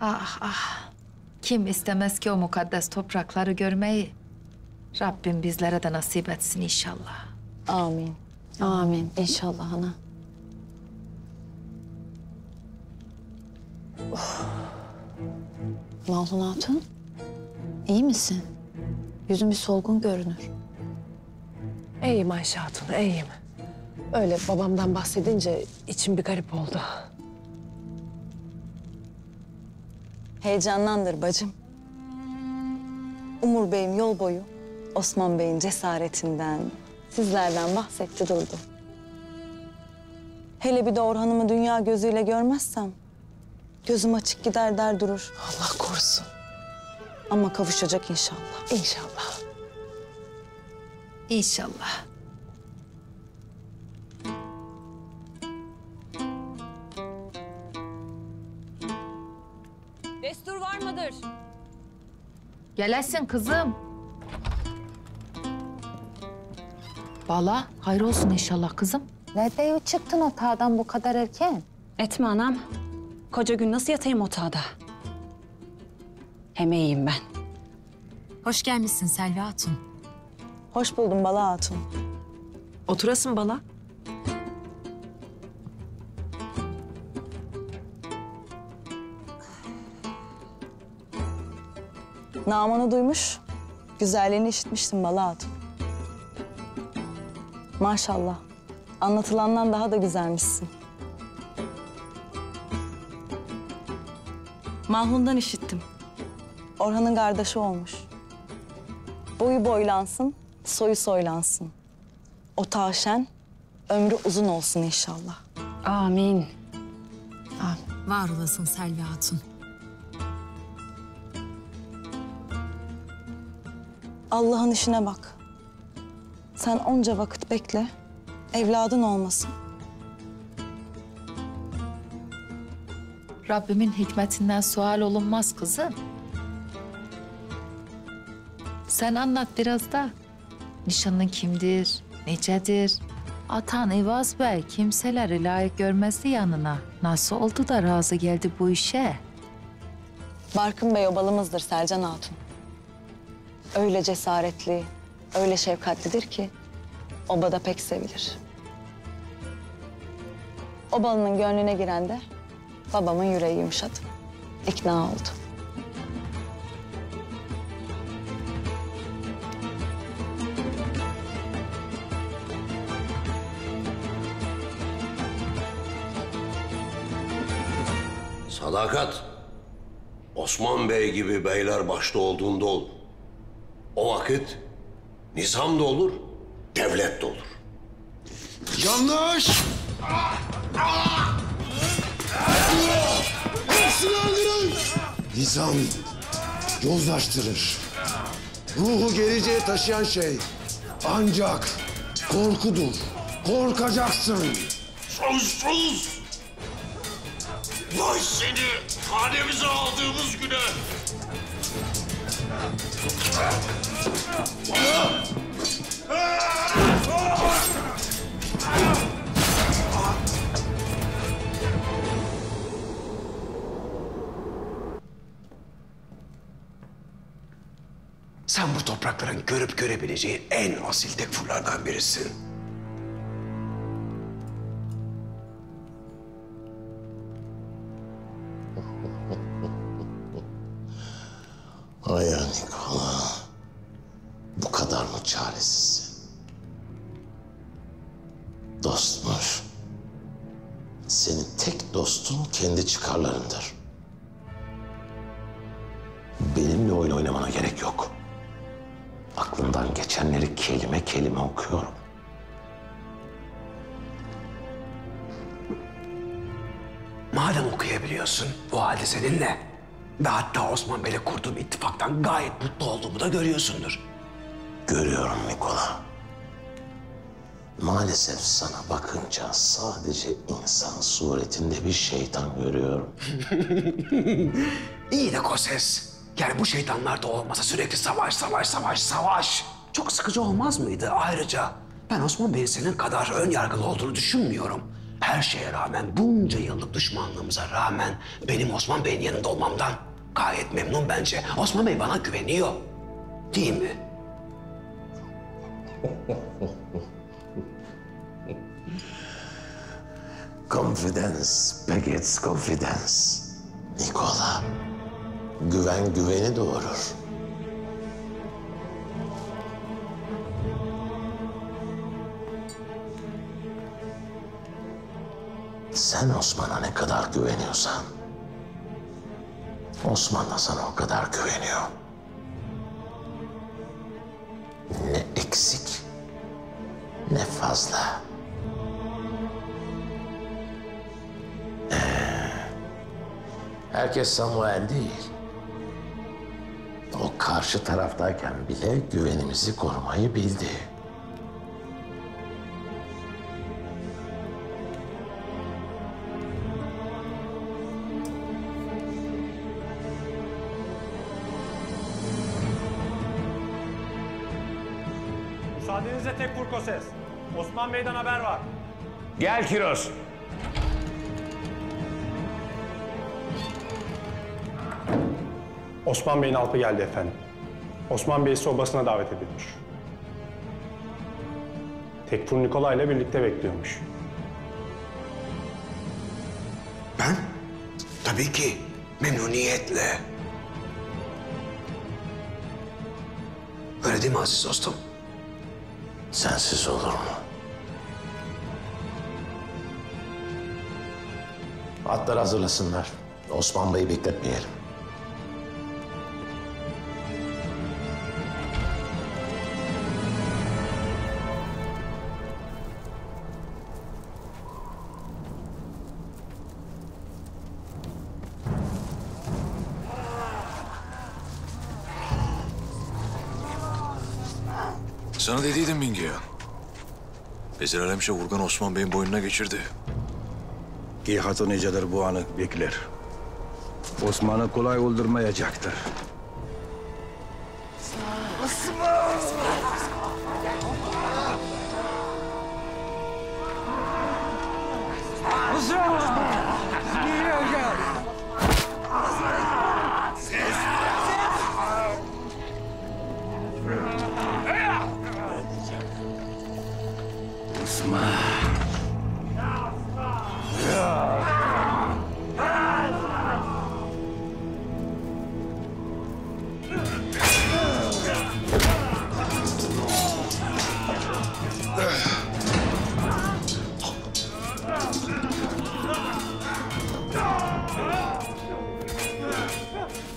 Ah ah. Kim istemez ki o mukaddes toprakları görmeyi? Rabbim bizlere de nasip etsin inşallah. Amin. Amin. İnşallah ana. Oh. Malhun Hatun, iyi misin? Yüzün bir solgun görünür. İyiyim Ayşe Hatun, iyiyim. Öyle babamdan bahsedince içim bir garip oldu. Heyecanlandır bacım. Umur Bey'im yol boyu Osman Bey'in cesaretinden, sizlerden bahsetti durdu. Hele bir de Orhan'ımı dünya gözüyle görmezsem gözüm açık gider der durur. Allah korusun. Ama kavuşacak inşallah. İnşallah. İnşallah. Destur var mıdır? Gelesin kızım. Bala, hayır olsun inşallah kızım. Nerede çıktın otağdan bu kadar erken? Etme anam. Koca gün nasıl yatayım otağda? Hem iyiyim ben. Hoş gelmişsin Selvi Hatun. Hoş buldum Bala Hatun. Oturasın Bala. Namını duymuş, güzelliğini işitmiştim Bala Hatun. Maşallah, anlatılandan daha da güzelmişsin. Malhun'dan işittim. Orhan'ın kardeşi olmuş. Boyu boylansın, soyu soylansın. Otağı şen, ömrü uzun olsun inşallah. Amin. Amin. Var olasın Selvi Hatun. Allah'ın işine bak. Sen onca vakit bekle, evladın olmasın. Rabbimin hikmetinden sual olunmaz kızım. Sen anlat biraz da. Nişanın kimdir, necedir? Atan İvaz Bey kimseleri layık görmezdi yanına. Nasıl oldu da razı geldi bu işe? Barkın Bey obalımızdır Selcan Hatun. Öyle cesaretli, öyle şefkatlidir ki obada pek sevilir. Obalının gönlüne giren de babamın yüreği yumuşadı. İkna oldu. Sadakat, Osman Bey gibi beyler başta olduğunda olur. O vakit nizam da olur, devlet de olur. Yanlış! Hepsini öldürün! Nizam yozlaştırır. Ruhu geleceğe taşıyan şey ancak korkudur. Korkacaksın. Sus! Vay seni hanemize aldığımız güne! Sen bu toprakların görüp görebileceği en asil tekfurlardan birisin. Hayır Nikola, bu kadar mı çaresizsin? Dostmuş, senin tek dostun kendi çıkarlarındır. Benimle oyun oynamana gerek yok. Aklından geçenleri kelime kelime okuyorum. Madem okuyabiliyorsun, o halde seninle ve hatta Osman Bey'le kurduğum ittifaktan gayet mutlu olduğumu da görüyorsundur. Görüyorum Nikola. Maalesef sana bakınca sadece insan suretinde bir şeytan görüyorum. İyi de Koses, yani bu şeytanlar da olmasa sürekli savaş. Çok sıkıcı olmaz mıydı? Ayrıca ben Osman Bey'in senin kadar ön yargılı olduğunu düşünmüyorum. Her şeye rağmen, bunca yıllık düşmanlığımıza rağmen benim Osman Bey'in yanında olmamdan gayet memnun bence. Osman Bey bana güveniyor. Değil mi? Confidence begets confidence. Nikola, güven güveni doğurur. Sen Osman'a ne kadar güveniyorsan, Osman da sana o kadar güveniyor. Ne eksik, ne fazla. Herkes Samuel değil. O karşı taraftayken bile güvenimizi korumayı bildi. Müsaadenizle Tekfur Koses. Osman Bey'den haber var. Gel Kiros. Osman Bey'in alpı geldi efendim. Osman Bey sobasına davet edilmiş. Tekfur Nikola ile birlikte bekliyormuş. Ben? Tabii ki. Memnuniyetle. Öyle değil mi aziz dostum? Sensiz olur mu? Atlar hazırlasınlar. Osman Bey'i bekletmeyelim. Sana dediydim Bingi'ye. Vezir Alemşah Urgan Osman Bey'in boynuna geçirdi. Geyhatu nicedir bu anı bekler. Osman'ı kolay öldürmeyecektir.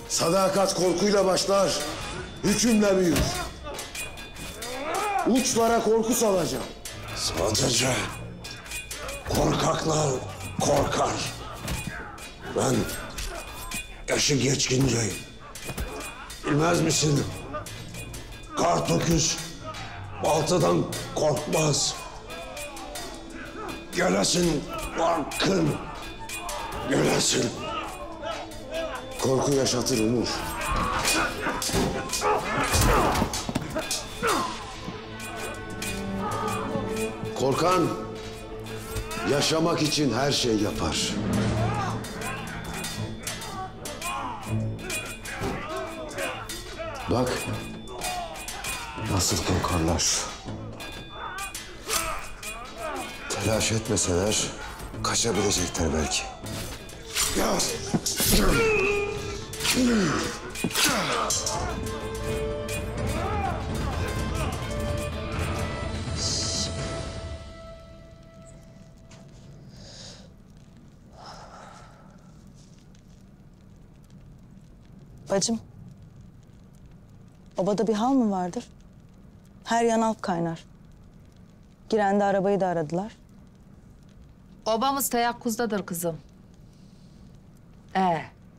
Sadakat korkuyla başlar, hükümle büyür. Uçlara korku salacağım. Sadece korkaklar korkar. Ben yaşı geçkinceyim. Bilmez misin? Kartokuz baltadan korkmaz. Göresin Barkın, göresin. Korku yaşatır Umur. Korkan, yaşamak için her şey yapar. Bak, Nasıl korkarlar? Telaş etmeseler kaçabilecekler belki. Ya! Bacım, obada bir hal mı vardır? Her yan alp kaynar. Girende arabayı da aradılar. Obamız teyakkuzdadır kızım.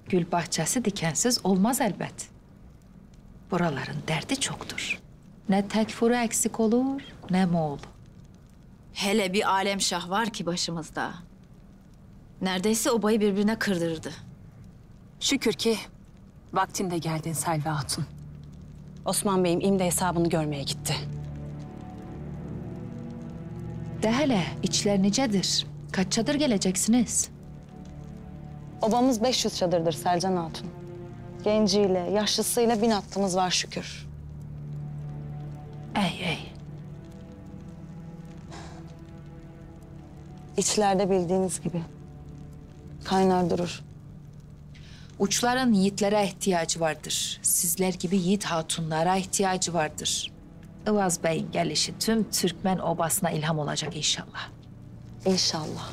Gül bahçesi dikensiz olmaz elbet. Buraların derdi çoktur. Ne Tekfur'u eksik olur, ne Moğol. Hele bir Alemşah var ki başımızda. Neredeyse obayı birbirine kırdırırdı. Şükür ki vaktinde geldin Selvi Hatun. Osman Bey'im imde hesabını görmeye gitti. De hele içler nicedir? Kaç çadır geleceksiniz? Obamız 500 çadırdır Selcan Hatun. Genciyle, yaşlısıyla 1000 attımız var şükür. Ey. İçlerde bildiğiniz gibi kaynar durur. Uçların yiğitlere ihtiyacı vardır. Sizler gibi yiğit hatunlara ihtiyacı vardır. İvaz Bey'in gelişi tüm Türkmen obasına ilham olacak inşallah. İnşallah.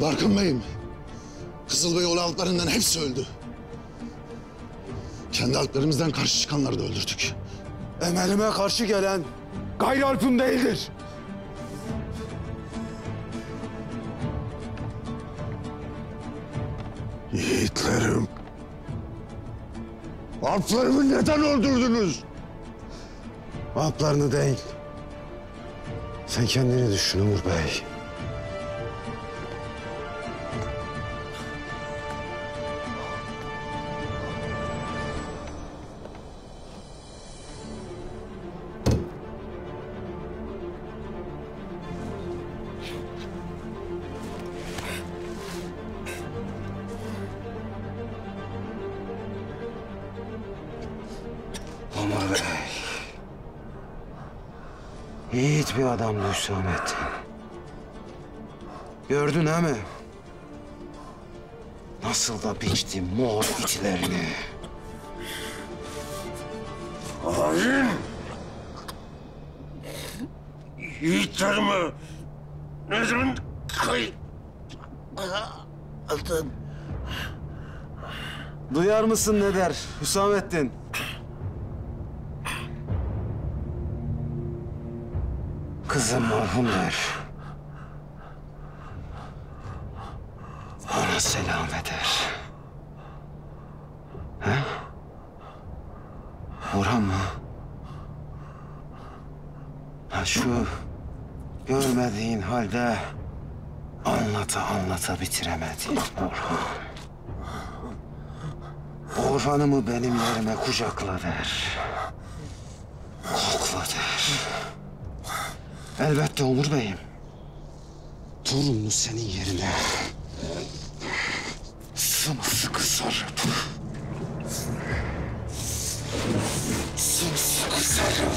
Barkın Bey'im, Kızılbey oğlu alplarından hepsi öldü. Kendi alplerimizden karşı çıkanları da öldürdük. Emelime karşı gelen gayrı alpım değildir. Yiğitlerim, alplarımı neden öldürdünüz? Alplarını değil, sen kendini düşün Umur Bey. Yiğit bir adamdı Hüsamettin. Gördün ha mi? Nasıl da biçti Moğol içlerini. Hain! Yiğitlerimi neden kaybettin? Duyar mısın ne der Hüsamettin? Kızım Malhun der. Ona selam eder. He? Orhan mı? Ha şu görmediğin halde anlata bitiremedin Orhan. Orhan'ımı benim yerime kucakla der. Kokla der. Elbette Umur Bey'im. Torunlu senin yerine sımsıkı sarıp, sımsıkı sarıp.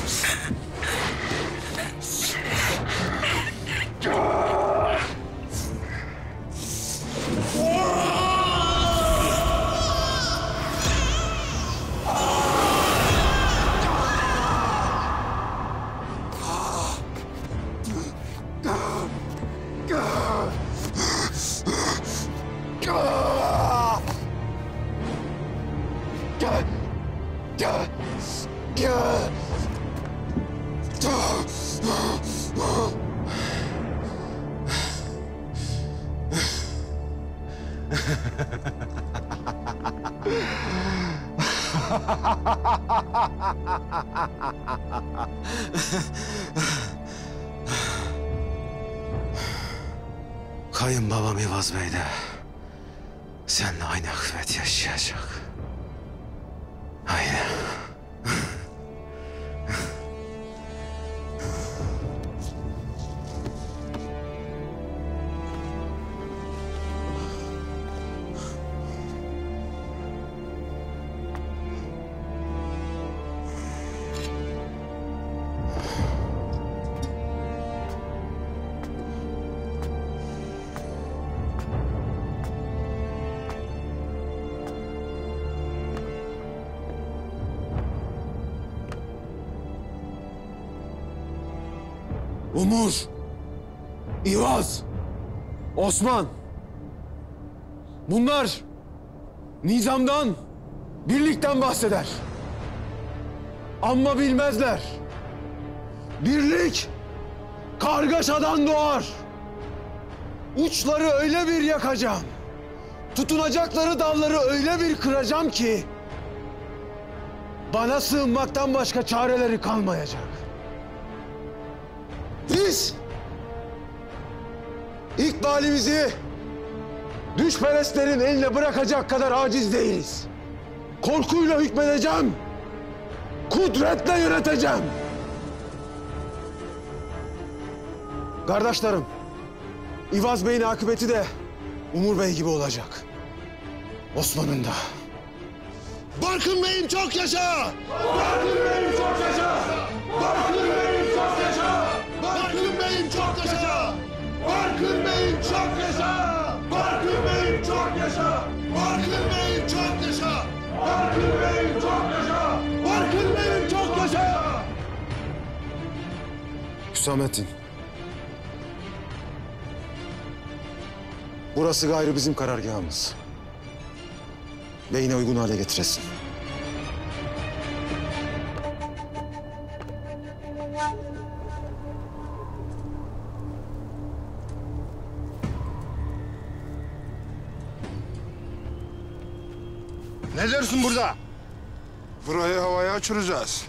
Kayınbabam İvaz Bey de seninle aynı akıbet yaşayacak. Aynen. Umur, İvaz, Osman, bunlar nizamdan, birlikten bahseder. Ama bilmezler. Birlik kargaşadan doğar. Uçları öyle bir yakacağım, tutunacakları dalları öyle bir kıracağım ki bana sığınmaktan başka çareleri kalmayacak. Biz ikbalimizi düşperestlerin eline bırakacak kadar aciz değiliz. Korkuyla hükmedeceğim, kudretle yöneteceğim. Kardeşlerim, İvaz Bey'in akıbeti de Umur Bey gibi olacak. Osman'ın da. Barkın Bey'im çok yaşa! Barkın Bey'im çok yaşa! Barkın Bey'im çok yaşa! Barkın Bey'im çok yaşa! Barkın Bey'im çok yaşa! Barkın Bey'im çok yaşa! Barkın Bey'im çok yaşa! Barkın Bey'im çok yaşa! Barkın Bey'im çok yaşa! Hüsamettin. Burası gayrı bizim karargahımız. Beyine uygun hale getiresin. Ne dersin burada? Burayı havaya uçuracağız.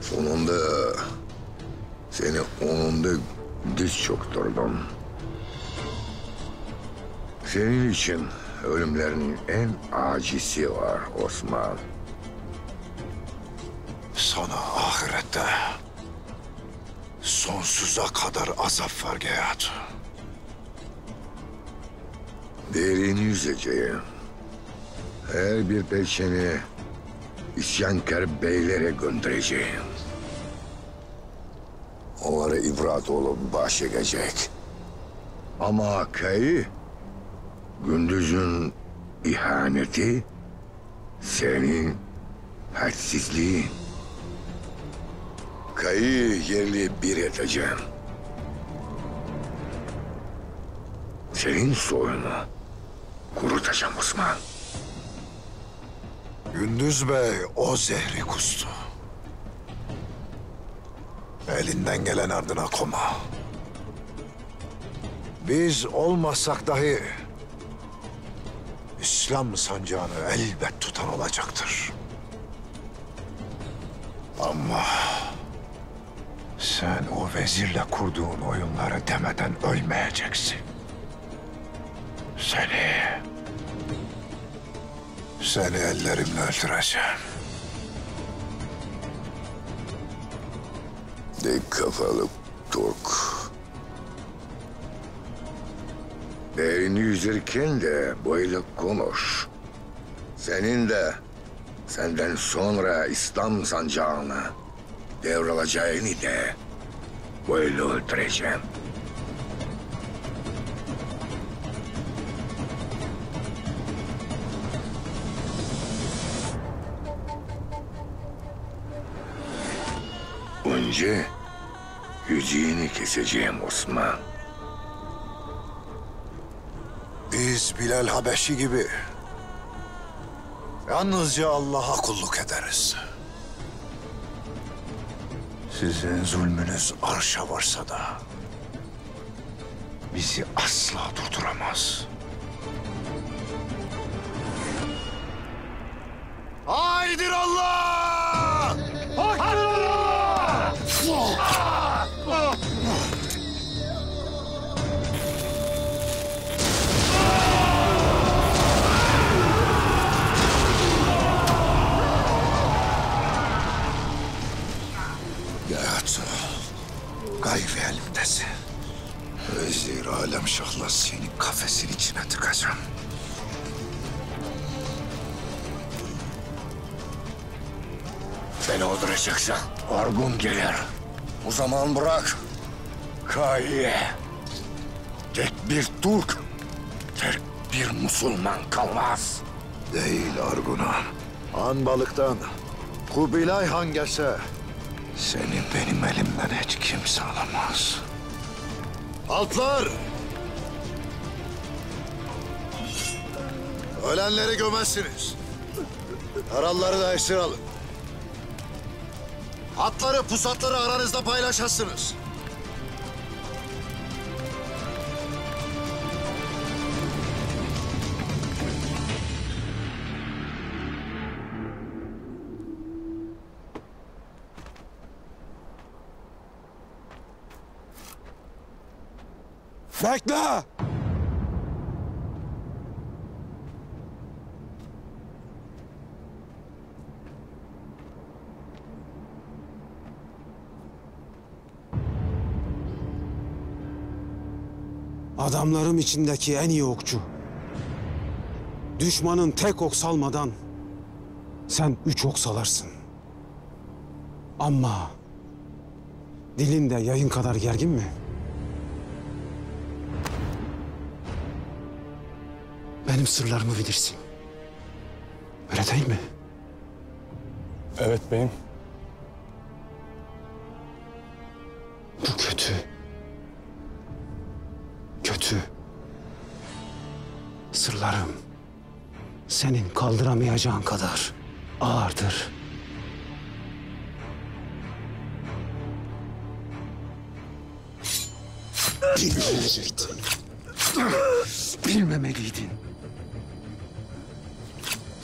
Sonunda seni onunda diz çöktürdüm. Senin için ölümlerinin en acısı var Osman. Sana ahirette sonsuza kadar azap var Geyhatu. Derini yüzeceğim. Her bir peşini isyankar beylere göndereceğim. Onlara ibrat olup baş edecek. Ama Kayı, Gündüz'ün ihaneti, senin hadsizliğin. Kayı yerli bir edeceğim. Senin soyunu kurutacağım Osman. Gündüz Bey o zehri kustu. Elinden gelen ardına koma. Biz olmasak dahi İslam sancağını elbet tutan olacaktır. Ama sen o vezirle kurduğun oyunları demeden ölmeyeceksin. Seni ellerimle öldüreceğim. Dik kafalı Türk. Değerini yüzerken de böyle konuş. Senin de senden sonra İslam sancağına devralacağını de böyle öldüreceğim. önce yüzüğünü keseceğim Osman. Biz Bilal Habeşi gibi yalnızca Allah'a kulluk ederiz. Sizin zulmünüz arşa varsa da bizi asla durduramaz. Haydir Allah! Haydir Allah! Geyhatu, gayb-i elimdesin. Vezir Alemşah'la senin kafesin içine tıkacağım. Beni öldüreceksen Argun gelir. O zaman bırak. Kayı'ye tek bir Türk, tek bir Müslüman kalmaz. Değil Argun Han. Han balıktan, Kubilay Han gelse seni benim elimden hiç kimse alamaz. Altlar! Ölenleri gömezsiniz. Yaralıları da esir alın. Atları, pusatları aranızda paylaşasınız. Bekle! Adamlarım içindeki en iyi okçu. Düşmanın tek ok salmadan sen 3 ok salarsın. Ama dilin de yayın kadar gergin mi? Benim sırlarımı bilirsin. Öyle değil mi? Evet beyim. Bu kötü. Kötü. Sırlarım senin kaldıramayacağın kadar ağırdır. Bilmemeliydin. Bilmemeliydin.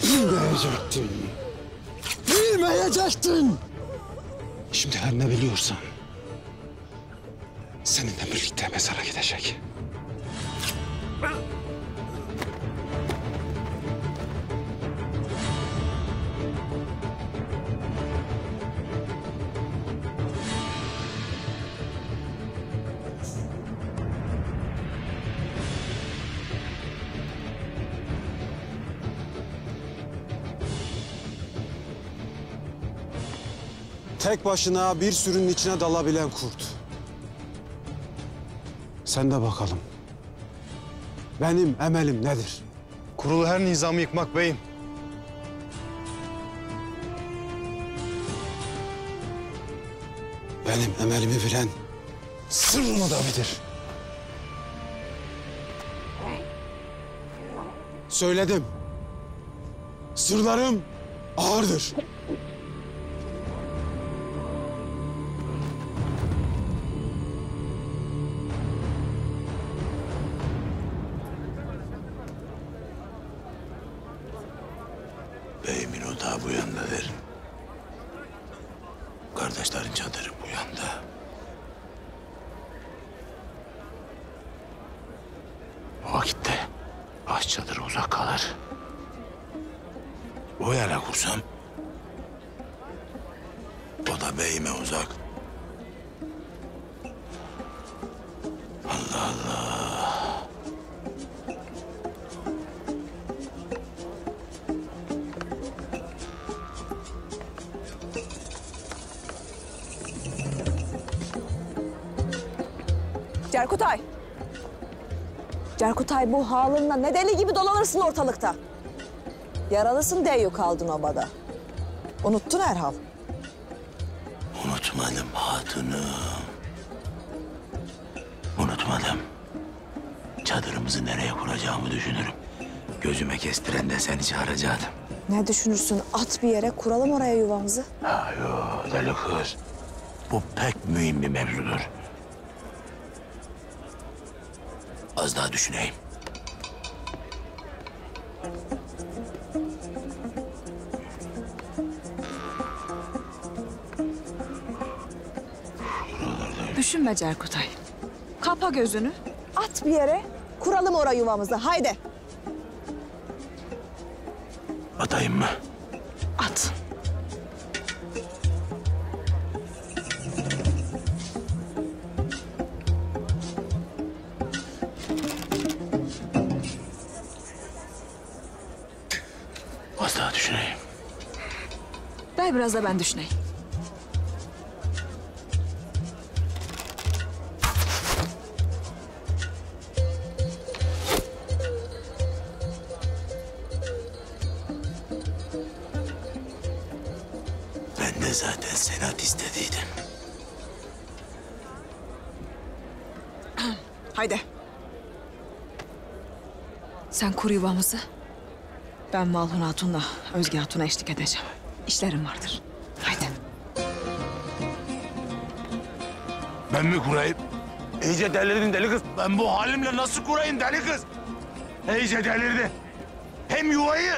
Bilmeyecektin. Bilmeyecektin. Şimdi her ne biliyorsan seninle birlikte mezara gidecek. Tek başına bir sürünün içine dalabilen kurt. Sen de bakalım. Benim emelim nedir? Kurulu her nizamı yıkmak beyim. Benim emelimi bilen sırrımı da bilir. Söyledim. Sırlarım ağırdır. Cerkutay! Cerkutay, bu halınla ne deli gibi dolanırsın ortalıkta. Yaralısın deyu kaldın obada. Unuttun herhal. Unutmadım. Unutmadım hatunu. Unutmadım. Çadırımızı nereye kuracağımı düşünürüm. Gözüme kestiren de seni çağıracaktım. Ne düşünürsün? At bir yere, kuralım oraya yuvamızı. Ha yok deli kız. Bu pek mühim bir mevzudur. Az daha düşüneyim. Düşünme Cerkutay. Kapa gözünü. At bir yere, kuralım oraya yuvamızı. Haydi. Atayım mı? At. Az daha düşüneyim. Ver biraz da ben düşüneyim. Zaten senat istediydim. Haydi. Sen kur yuvamızı. Ben Malhun Hatun'la Özge Hatun'a eşlik edeceğim. İşlerim vardır. Haydi. Ben mi kurayım? İyice delirdin deli kız. Ben bu halimle nasıl kurayım deli kız? İyice delirdi. Hem yuvayı...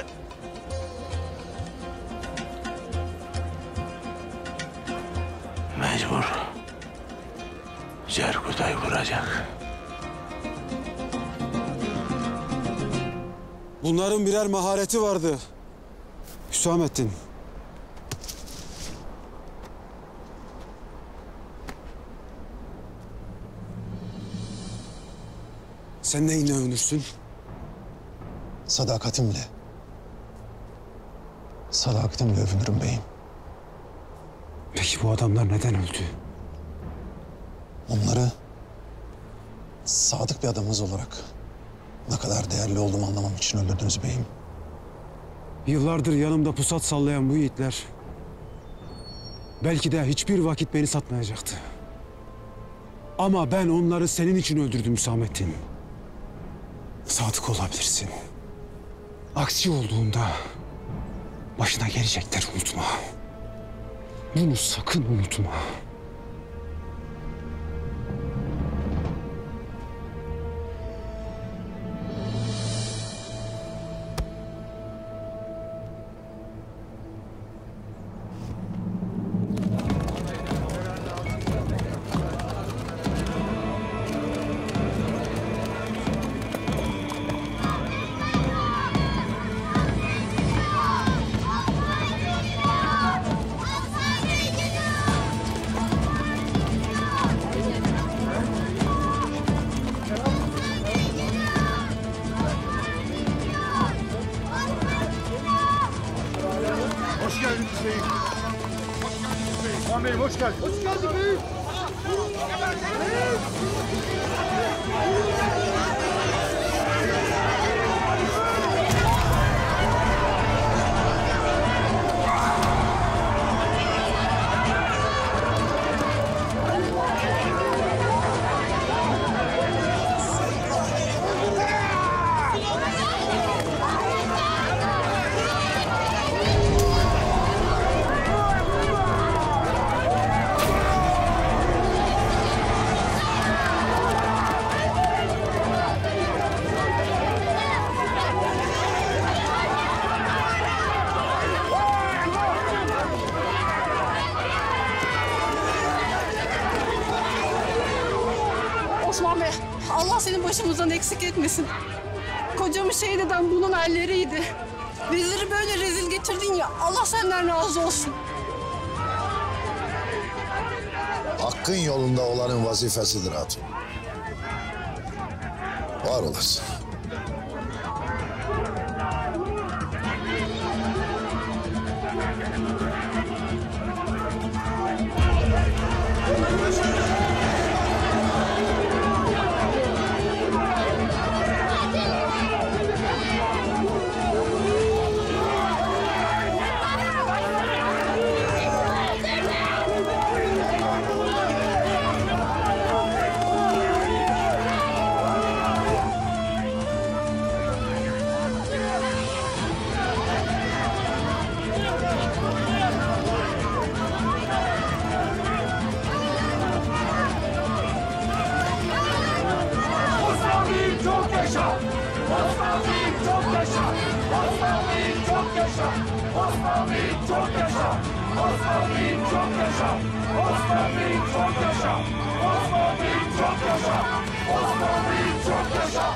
Mecbur. Cerkutay vuracak. Bunların birer mahareti vardı. Hüsamettin. Sen neyine övünürsün? Sadakatimle. Sadakatimle övünürüm beyim. Peki bu adamlar neden öldü? Onları sadık bir adamımız olarak ne kadar değerli olduğumu anlamam için öldürdünüz beyim. Yıllardır yanımda pusat sallayan bu yiğitler belki de hiçbir vakit beni satmayacaktı. Ama ben onları senin için öldürdüm Hüsamettin. Sadık olabilirsin. Aksi olduğunda başına gelecekler unutma. Bunu sakın unutma. Eksik etmesin. Kocamın şehideden bunun halleriydi. Veziri böyle rezil getirdin ya, Allah senden razı olsun. Hakkın yolunda olanın vazifesidir hatun. Var olasın. yaşa, Osman Bey çok yaşa, Osman Bey çok yaşa, Osman Bey çok yaşa, Osman Bey çok yaşa, Osman Bey çok yaşa, Osman Bey çok yaşa.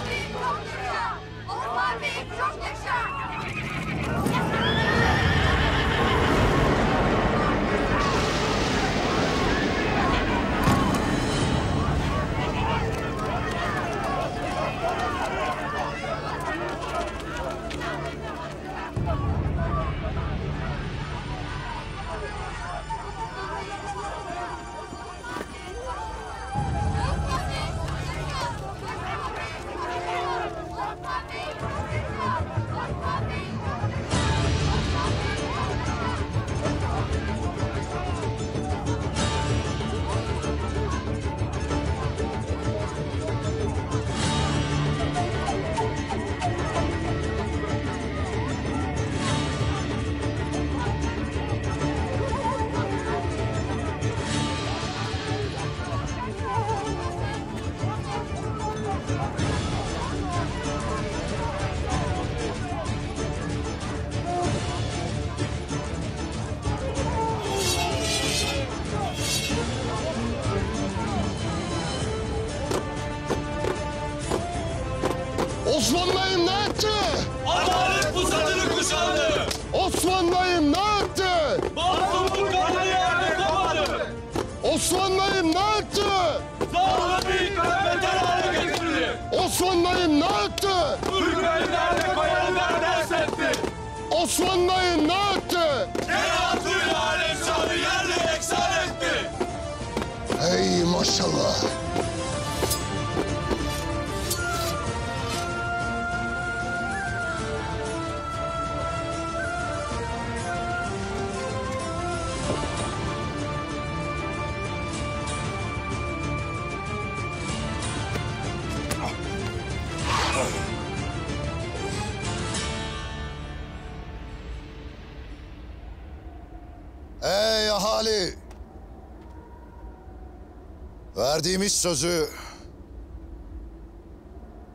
Verdiğimiz sözü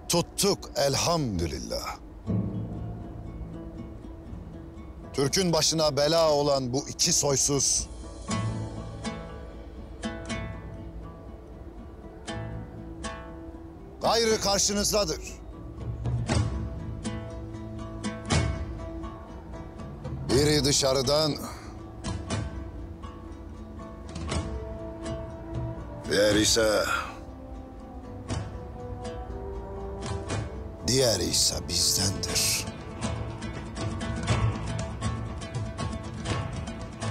tuttuk elhamdülillah. Türk'ün başına bela olan bu iki soysuz gayrı karşınızdadır. Biri dışarıdan, diğeri ise bizdendir.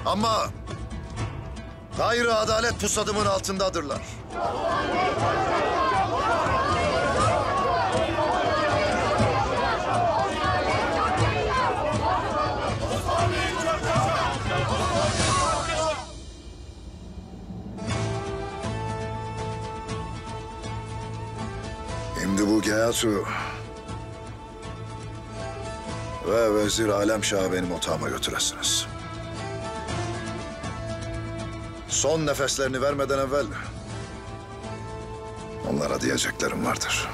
Ama gayrı adalet pusadımın altındadırlar. Bu Geyhatu ve Vezir Alemşah'ı benim otağıma götüresiniz. Son nefeslerini vermeden evvel onlara diyeceklerim vardır.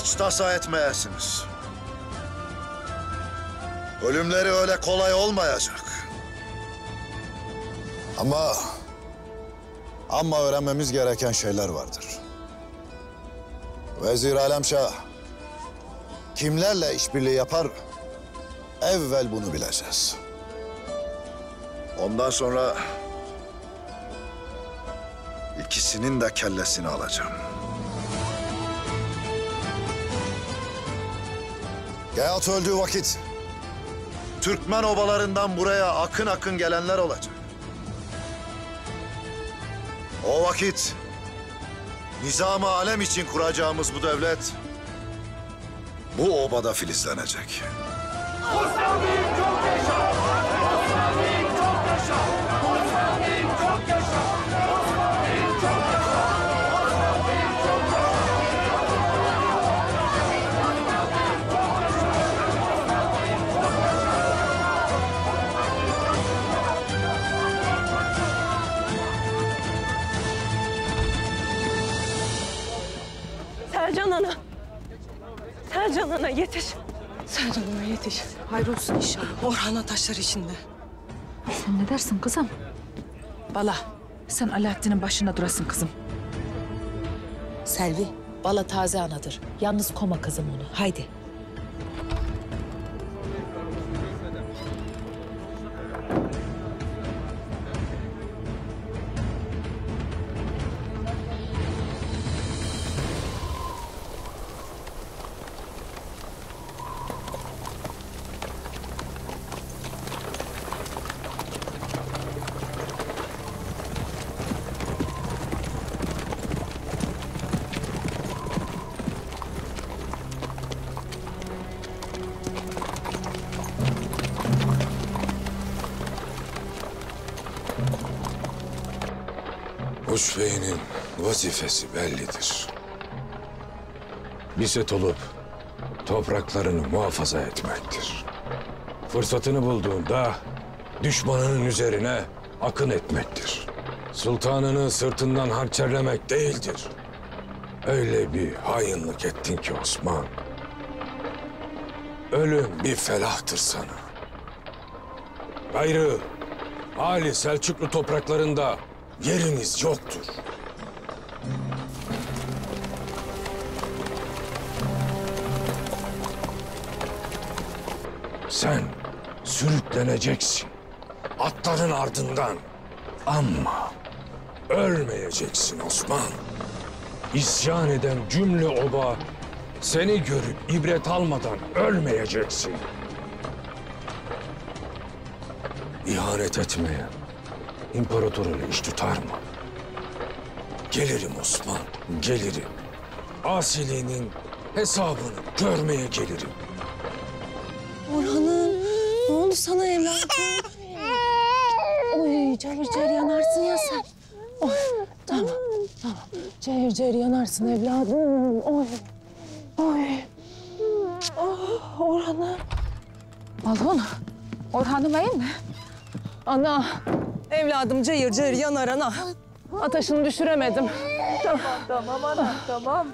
Hiç tasa etmeyesiniz. Ölümleri öyle kolay olmayacak. Ama öğrenmemiz gereken şeyler vardır. Vezir Alemşah kimlerle işbirliği yapar? Evvel bunu bileceğiz. Ondan sonra ikisinin de kellesini alacağım. Geyhatu öldüğü vakit Türkmen obalarından buraya akın akın gelenler olacak. O vakit nizam-ı alem için kuracağımız bu devlet bu obada filizlenecek. Osman Bey çok yaşa! Osman Bey çok yaşa! Osman Bey çok yaşa! Osman Bey çok yaşa! Osman Bey çok yaşa! Osman Bey çok yaşa! Osman Bey çok yaşa! Selcan Ana! Selcan Ana yetiş! Selcan Ana yetiş. Hayır olsun inşallah. Orhan ataşları içinde. Sen ne dersin kızım? Bala, sen Alaaddin'in başına durasın kızım. Selvi, Bala taze anadır. Yalnız koma kızım onu. Haydi. Bey'in vazifesi bellidir. Biset olup topraklarını muhafaza etmektir. Fırsatını bulduğunda düşmanının üzerine akın etmektir. Sultanını sırtından hançerlemek değildir. Öyle bir hainlik ettin ki Osman. Ölüm bir felahtır sana. Gayrı Ali Selçuklu topraklarında yerimiz yoktur. Sen sürükleneceksin atların ardından ama ölmeyeceksin Osman. İsyan eden cümle oba seni görüp ibret almadan ölmeyeceksin. İhanet etmeye İmparatorunu iş tutar mı? Gelirim Osman, gelirim. Asiliğinin hesabını görmeye gelirim. Orhan'ım, ne oldu sana evladım? Oy, cayır cayır yanarsın ya sen. Oy, tamam, tamam. Cayır cayır yanarsın evladım. Oy, oy. Oh, Orhan'ım. Balon, Orhan'ım iyi mi? Ana. Evladım cayır cayır yanar ana. Ataşını düşüremedim. Tamam, tamam ana, tamam.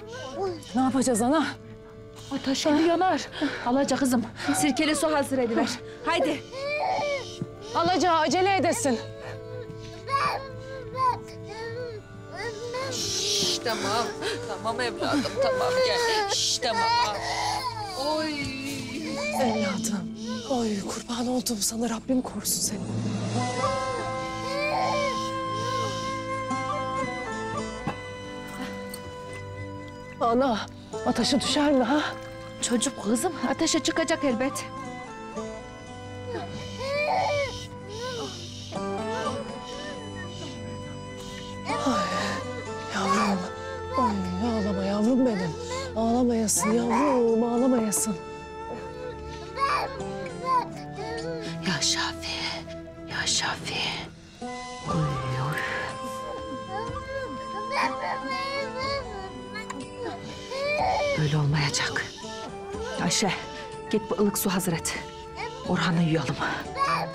Ne yapacağız ana? Ataş eli yanar. Alaca kızım, sirkeli su hazır ediver. Haydi. Alaca acele edesin. Şşş, tamam. Tamam evladım, tamam gel. Şşş, tamam. Oy. Evladım, oy kurban olduğum sana Rabbim korusun seni. Ana, ateşe düşer mi ha? Çocuk kızım, ateşe çıkacak elbet. Ay, yavrum. Ay, ağlama yavrum benim. Ağlamayasın yavrum, ağlamayasın. Ya Şafi, ya Şafi. Oy, oy. Böyle olmayacak. Ayşe, git bu ılık su hazır et. Orhan'ı yuyalım.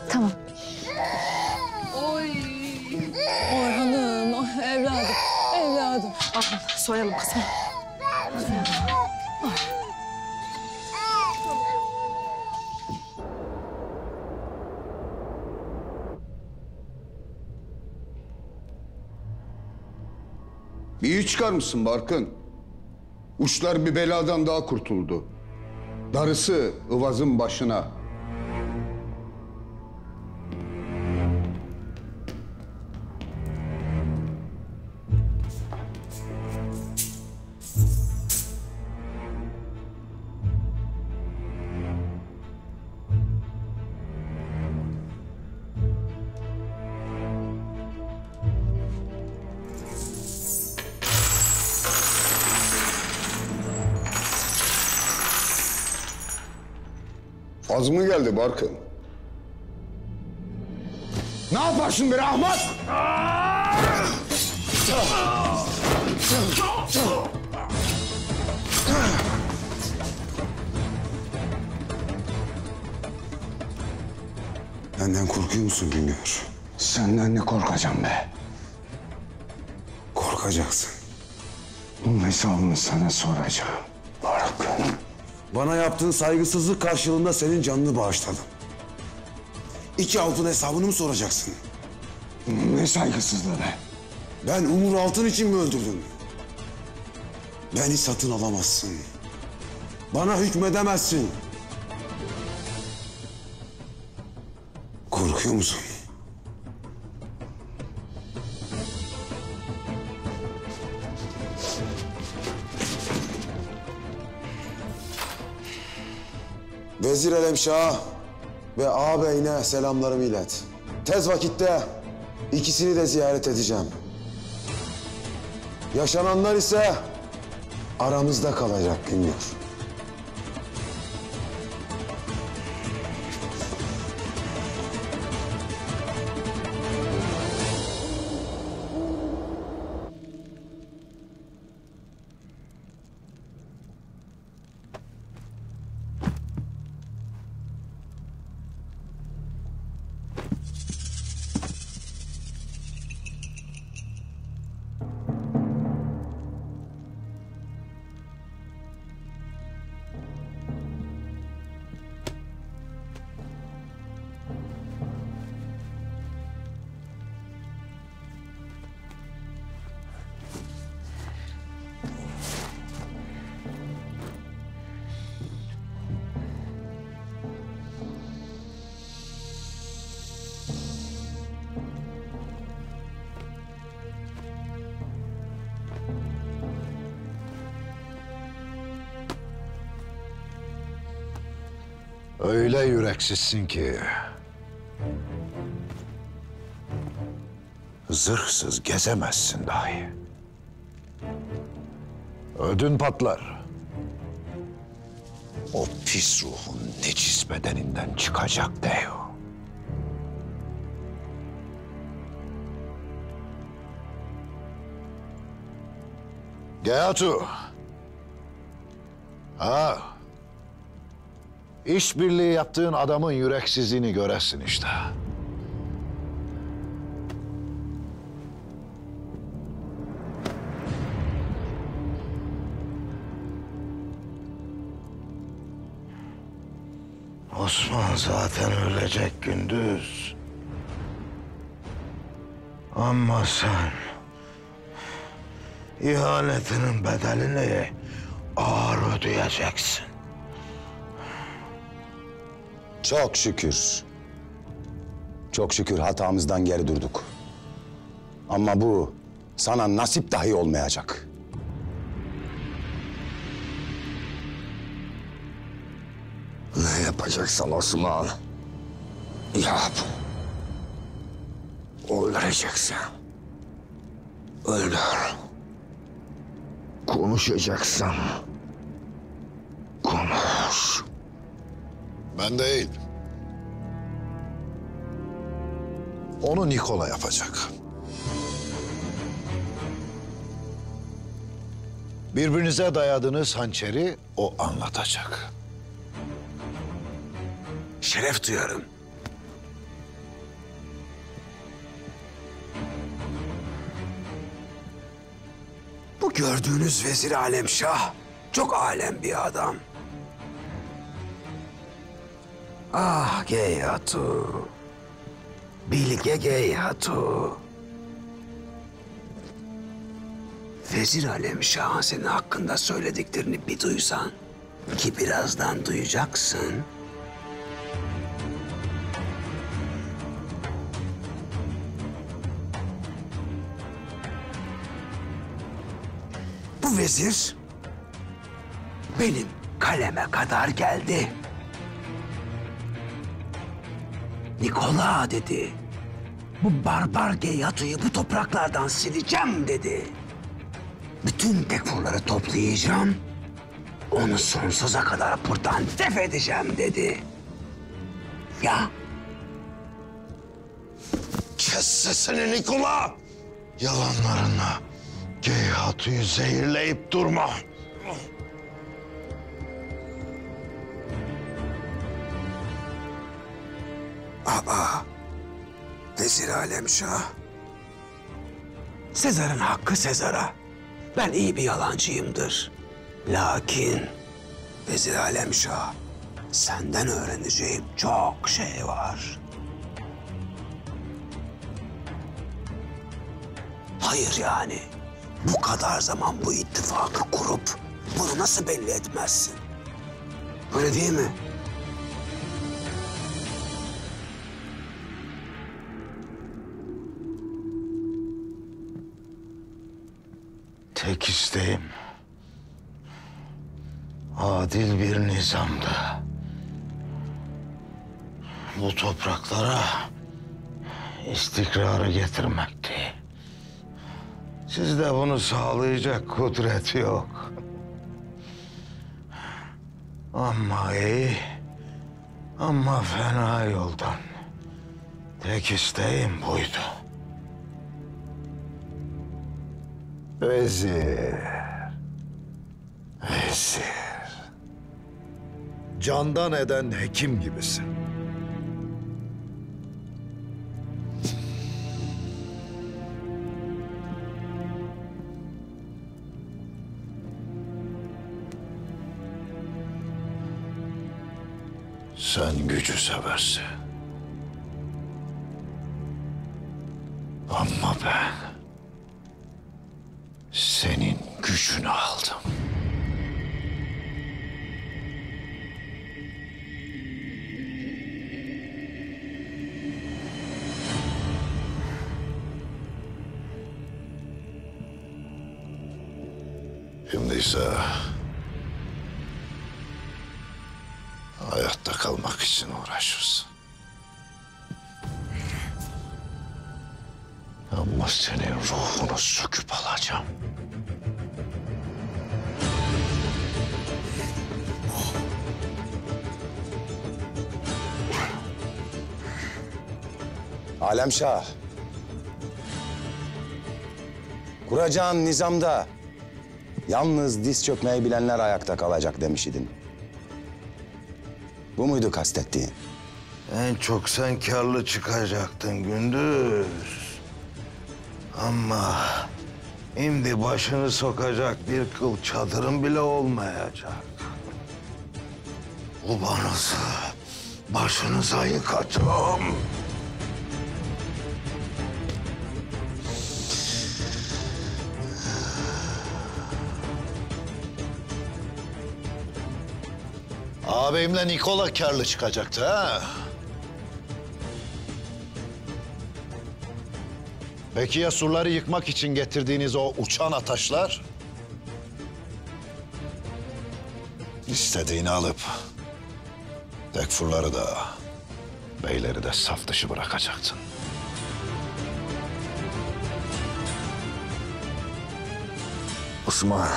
Tamam. Oy. Orhan'ım, oh, evladım, evladım. Al, soyalım kızım. Ay. Bir iyi çıkar mısın Barkın? Uçlar bir beladan daha kurtuldu. Darısı ıvazın başına. Az mı geldi Barkın? Ne yaparsın be Ahmet? Benden korkuyor musun Güngör? Senden ne korkacağım be? Korkacaksın. Bunun hesabını sana soracağım. Barkın. Bana yaptığın saygısızlık karşılığında senin canını bağışladım. 2 altın hesabını mı soracaksın? Ne saygısızlığı be? Ben Umur Altın için mi öldürdüm? Beni satın alamazsın. Bana hükmedemezsin. Korkuyor musun? Vezir Alemşah ve ağabeyine selamlarımı ilet. Tez vakitte ikisini de ziyaret edeceğim. Yaşananlar ise aramızda kalacak Güngör. Öyle yüreksizsin ki zırhsız gezemezsin dahi. Ödün patlar. O pis ruhun necis bedeninden çıkacak değil. Geyhatu. Ha. İşbirliği yaptığın adamın yüreksizliğini göresin işte. Osman zaten ölecek Gündüz. Ama sen ihanetinin bedelini ağır ödeyeceksin. Çok şükür. Çok şükür hatamızdan geri durduk. Ama bu sana nasip dahi olmayacak. Ne yapacaksan Osman, yap. Öldüreceksen öldür. Konuşacaksan konuş. Ben değil. Onu Nikola yapacak. Birbirinize dayadığınız hançeri o anlatacak. Şeref duyarım. Bu gördüğünüz Vezir Alemşah çok alem bir adam. Ah Geyhatu, bilge Geyhatu. Vezir Alemşah'ın senin hakkında söylediklerini bir duysan, ki birazdan duyacaksın. Bu vezir benim kaleme kadar geldi. Nikola dedi, bu barbar Geyhatu'yu bu topraklardan sileceğim dedi. Bütün Tekfurları toplayacağım, onu sonsuza kadar buradan def edeceğim dedi. ya. Kes sesini Nikola! Yalanlarınla Geyhatu'yu zehirleyip durma. Aa! Vezir Alemşah. Sezar'ın hakkı Sezar'a. Ben iyi bir yalancıyımdır. Lakin Vezir Alemşah, senden öğreneceğim çok şey var. Hayır yani, bu kadar zaman bu ittifakı kurup bunu nasıl belli etmezsin? Öyle değil mi? Tek isteğim, adil bir nizamda bu topraklara istikrarı getirmekti. Sizde bunu sağlayacak kudret yok. Ama iyi, ama fena yoldan. Tek isteğim buydu. Vezir. Vezir. Candan eden hekim gibisin. Sen gücü seversin. Ama ben senin gücünü aldım. Şimdiyse hayatta kalmak için uğraşırsın. Ama senin ruhunu söküp alacağım. Alemşah, kuracağın nizamda yalnız diz çökmeyi bilenler ayakta kalacak demiş idin. Bu muydu kastettiğin? En çok sen karlı çıkacaktın Gündüz. Ama şimdi başını sokacak bir kıl çadırın bile olmayacak. Obanızı başınıza yıkatım. Ağabeyimle Nikola karlı çıkacaktı ha? Peki ya surları yıkmak için getirdiğiniz o uçan ataşlar? İstediğini alıp tekfurları da beyleri de saf dışı bırakacaktın. Osman,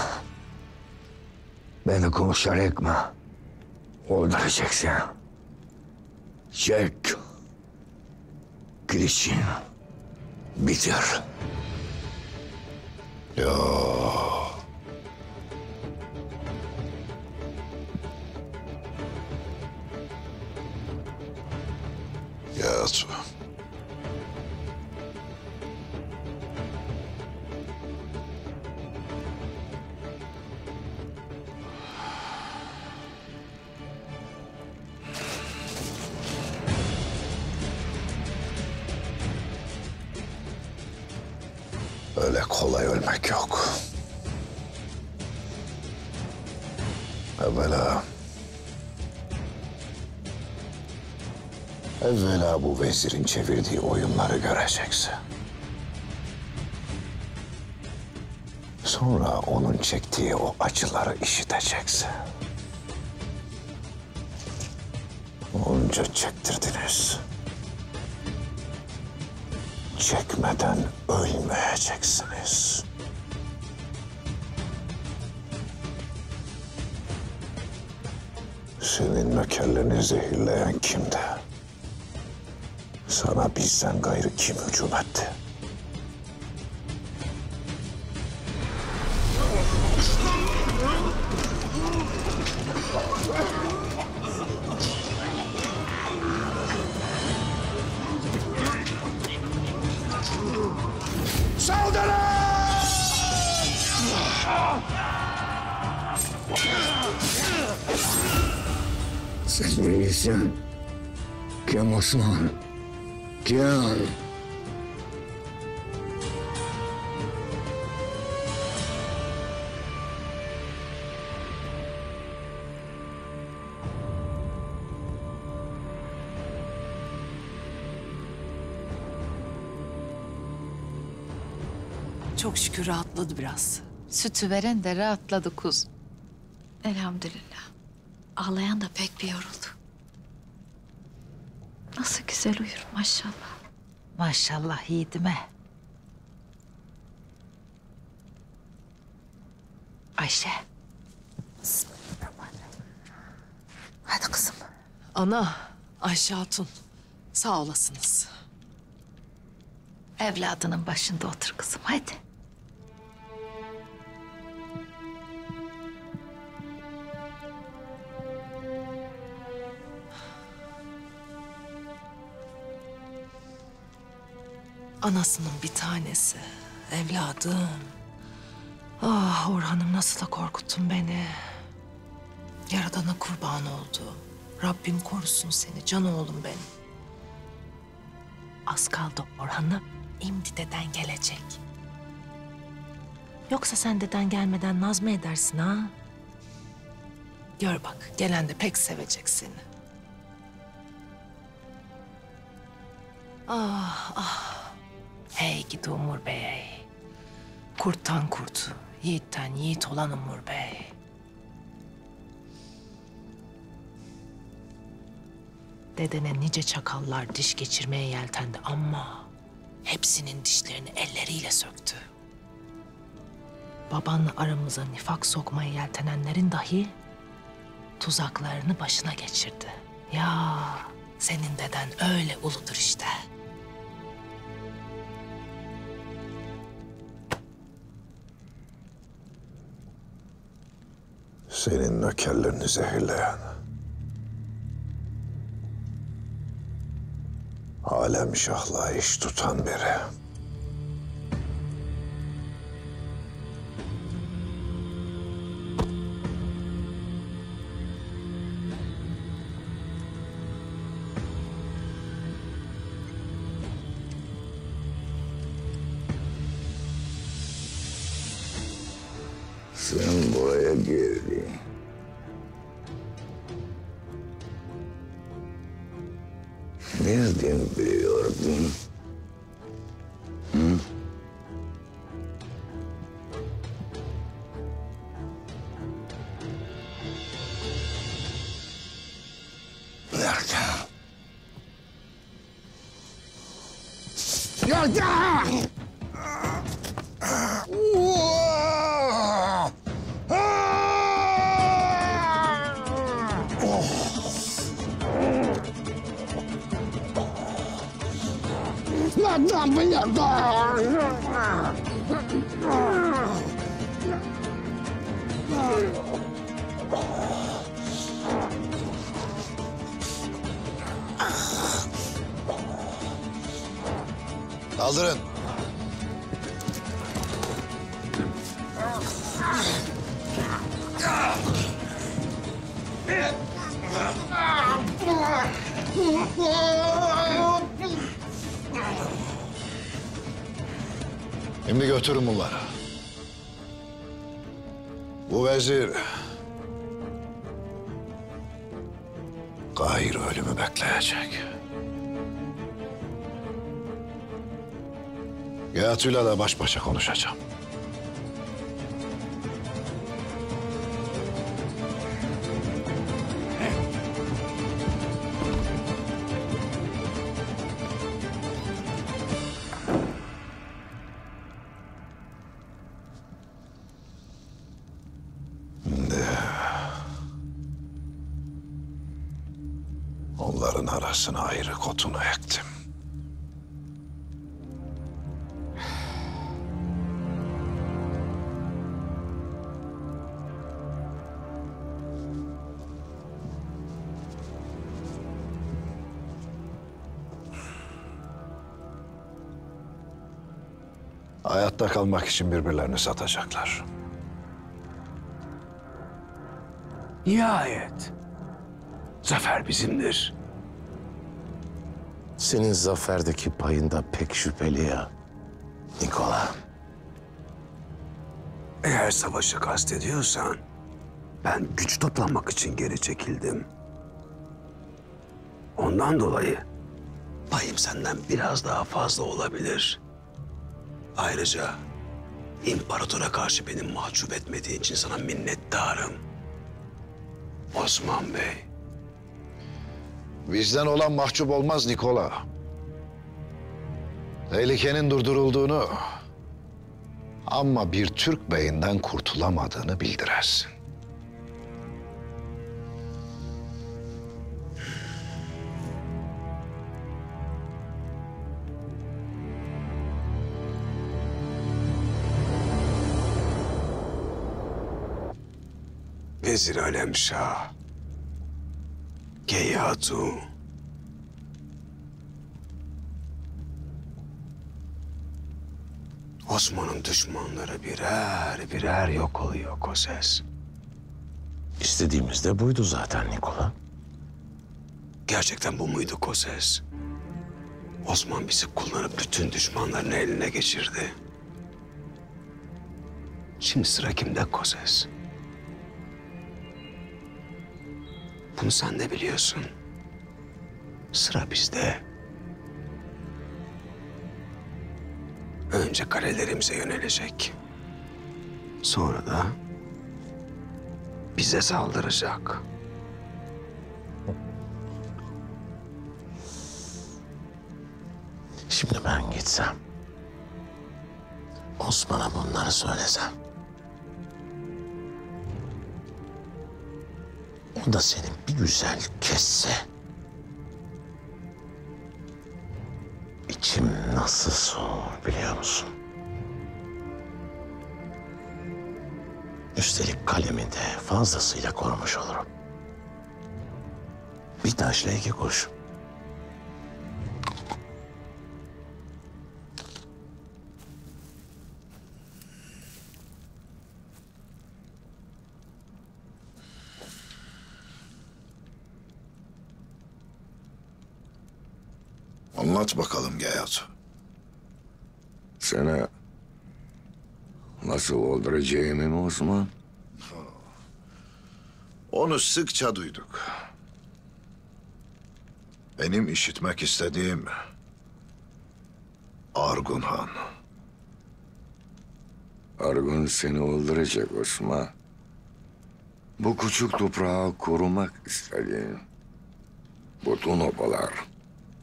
beni konuşarak mı öldüreceksin? Çek girişin. Bitir. Ya. Ya Atu. Öyle kolay ölmek yok. Evvela bu vezirin çevirdiği oyunları göreceksin. Sonra onun çektiği o acıları işiteceksin. Onca çektirdiniz. Çekmeden ölmeyeceksiniz. Senin nökerlerini zehirleyen kimdi? Sana bizden gayrı kim hücum etti? Sen bilirsin kim Osman, kim? Çok şükür rahatladı biraz. Sütü veren de rahatladı kuz. Elhamdülillah. Ağlayan da pek bir yoruldu. Nasıl güzel uyur maşallah. Maşallah yiğidime. Ayşe. Bismillahirrahmanirrahim. Hadi kızım. Ana, Ayşe Hatun. Sağ olasınız. Evladının başında otur kızım, hadi. Anasının bir tanesi, evladım. Ah Orhan'ım, nasıl da korkuttun beni. Yaradana kurban oldu. Rabbim korusun seni, can oğlum benim. Az kaldı Orhan'ım, imdi deden gelecek. Yoksa sen deden gelmeden naz mı edersin ha? Gör bak, gelen de pek sevecek seni. Ah ah. Hey gidi Umur Bey. Kurttan kurt, yiğitten yiğit olan Umur Bey. Dedene nice çakallar diş geçirmeye yeltendi ama hepsinin dişlerini elleriyle söktü. Babanla aramıza nifak sokmaya yeltenenlerin dahi tuzaklarını başına geçirdi. Ya senin deden öyle uludur işte. Senin nökerlerini zehirleyen, Alemşah'la iş tutan biri. Sen buraya girdin. Nereden biliyordun? Hı? Nereden? Nereden? Kaldırın. Şimdi götürün bunları. Bu vezir gayr ölümü bekleyecek. Geyhatu'yla da baş başa konuşacağım. Onların arasına ayrı kotunu ektim. Hayatta kalmak için birbirlerini satacaklar. Nihayet zafer bizimdir. Senin zaferdeki payın da pek şüpheli ya, Nikola. Eğer savaşı kastediyorsan, ben güç toplamak için geri çekildim. Ondan dolayı payım senden biraz daha fazla olabilir. Ayrıca imparatora karşı beni mahcup etmediğin için sana minnettarım. Osman Bey. Bizden olan mahcup olmaz Nikola. Tehlikenin durdurulduğunu ama bir Türk beyinden kurtulamadığını bildirersin. Vezir Alemşah, Geyhatu. Osman'ın düşmanları birer birer yok oluyor Koses. İstediğimiz de buydu zaten Nikola. Gerçekten bu muydu Koses? Osman bizi kullanıp bütün düşmanlarını eline geçirdi. Şimdi sıra kimde Koses? Bunu sen de biliyorsun. Sıra bizde. Önce kalelerimize yönelecek. Sonra da bize saldıracak. Şimdi ben gitsem, Osman'a bunları söylesem, o da seni bir güzel kesse, içim nasıl soğur biliyor musun? Üstelik kalemi de fazlasıyla korumuş olurum. Bir taşla iki kuş. Anlat bakalım Geyhatu. Sana nasıl öldüreceğimi mi Osman? Onu sıkça duyduk. Benim işitmek istediğim Argun Han. Argun seni öldürecek Osman. Bu küçük toprağı korumak istediğim bütün obalar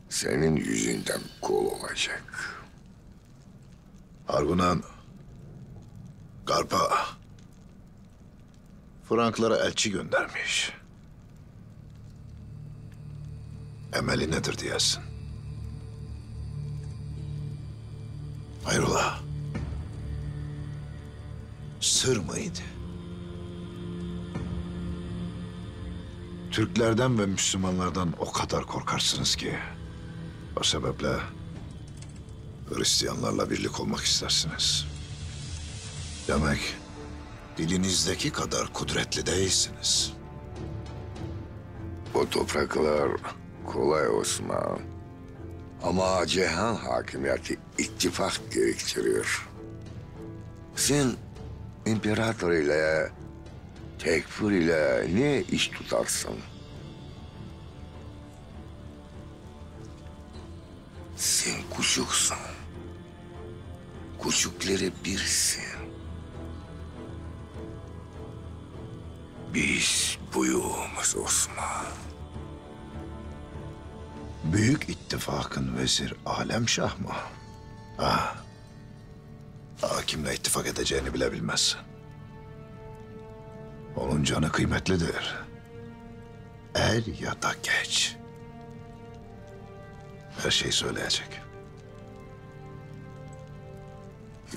senin yüzünden kol olacak. Argun Han, Garpa Franklara elçi göndermiş. Emeli nedir diyesin? Hayrola? Sır mıydı? Türklerden ve Müslümanlardan o kadar korkarsınız ki o sebeple Hristiyanlarla birlik olmak istersiniz. Demek dilinizdeki kadar kudretli değilsiniz. O topraklar kolay Osman. Ama cihan hakimiyeti ittifak gerektiriyor. Sen imparator ile, Tekfur ile ne iş tutarsın? Sen kuşuksun. Kuşukları birsin. Biz buyumuz Osman. Büyük ittifakın Vezir Alemşah mı? Ha. Daha kimle ittifak edeceğini bile bilmezsin. Onun canı kıymetlidir. Er ya da geç her şeyi söyleyecek.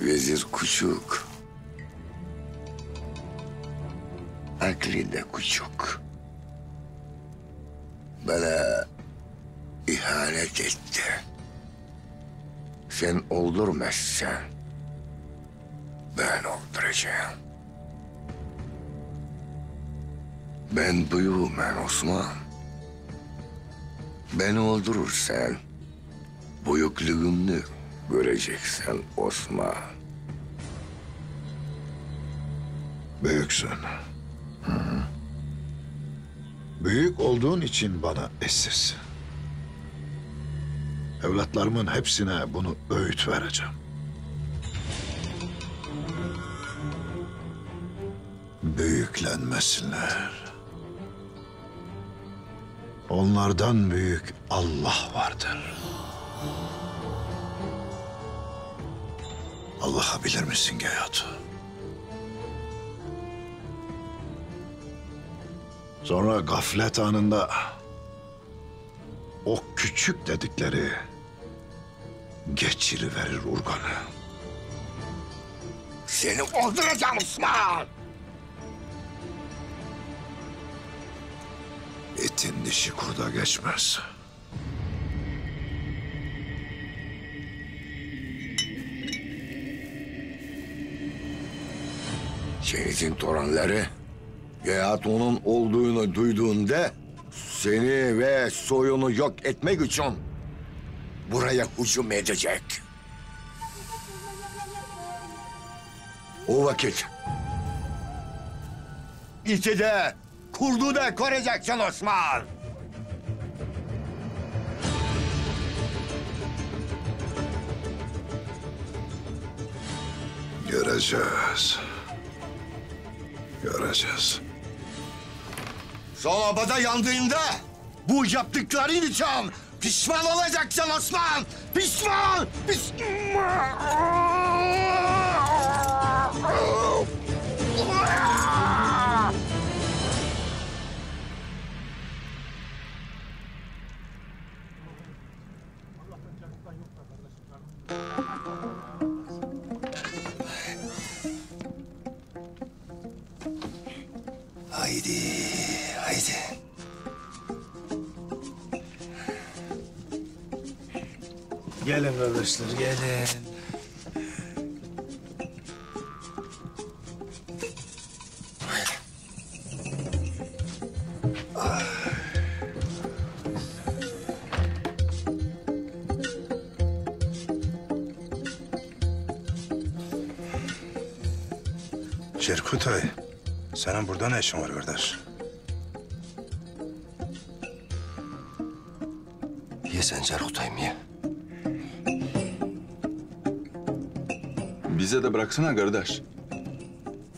Vezir küçük. Akli de küçük. Bana ihanet etti. Sen öldürmezsen Ben öldüreceğim. Ben büyüğüm Osman. Beni öldürürsen büyüklüğümü göreceksen Osman. Büyüksün. Hı -hı. Büyük olduğun için bana esirsin. Evlatlarımın hepsine bunu öğüt vereceğim. Büyüklenmesinler. Onlardan büyük Allah vardır. Allah'ı bilir misin Geyhatu? Sonra gaflet anında o küçük dedikleri geçiriverir urganı. Seni öldüreceğim Osman! Etin dişi kurda geçmez. Şehit'in toranları Geyhatu'nun olduğunu duyduğunda seni ve soyunu yok etmek için buraya hücum edecek. O vakit içi de kurdu da koruyacaksın Osman. Göreceğiz. Göreceğiz. Sobada yandığında bu yaptıkların için pişman olacaksın Osman. Pişman! Pişman! Haydi. Gelin kardeşler, gelin. Şerkutay, senin burada ne işin var kardeş? Sen Cerkutay'ım ya. Bize de bıraksana kardeş.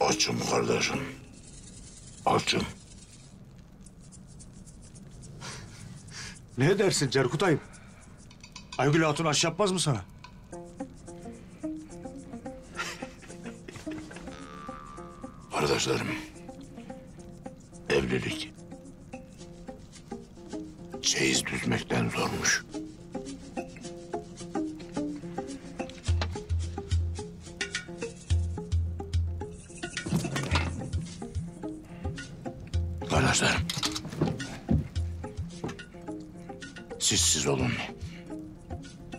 Açım kardeşim. Açım. Ne dersin Cerkutay'ım? Aygül Hatun aş yapmaz mı sana? Kardeşlerim, evlilik çeyiz düzmekten zormuş. Kardeşlerim, siz olun.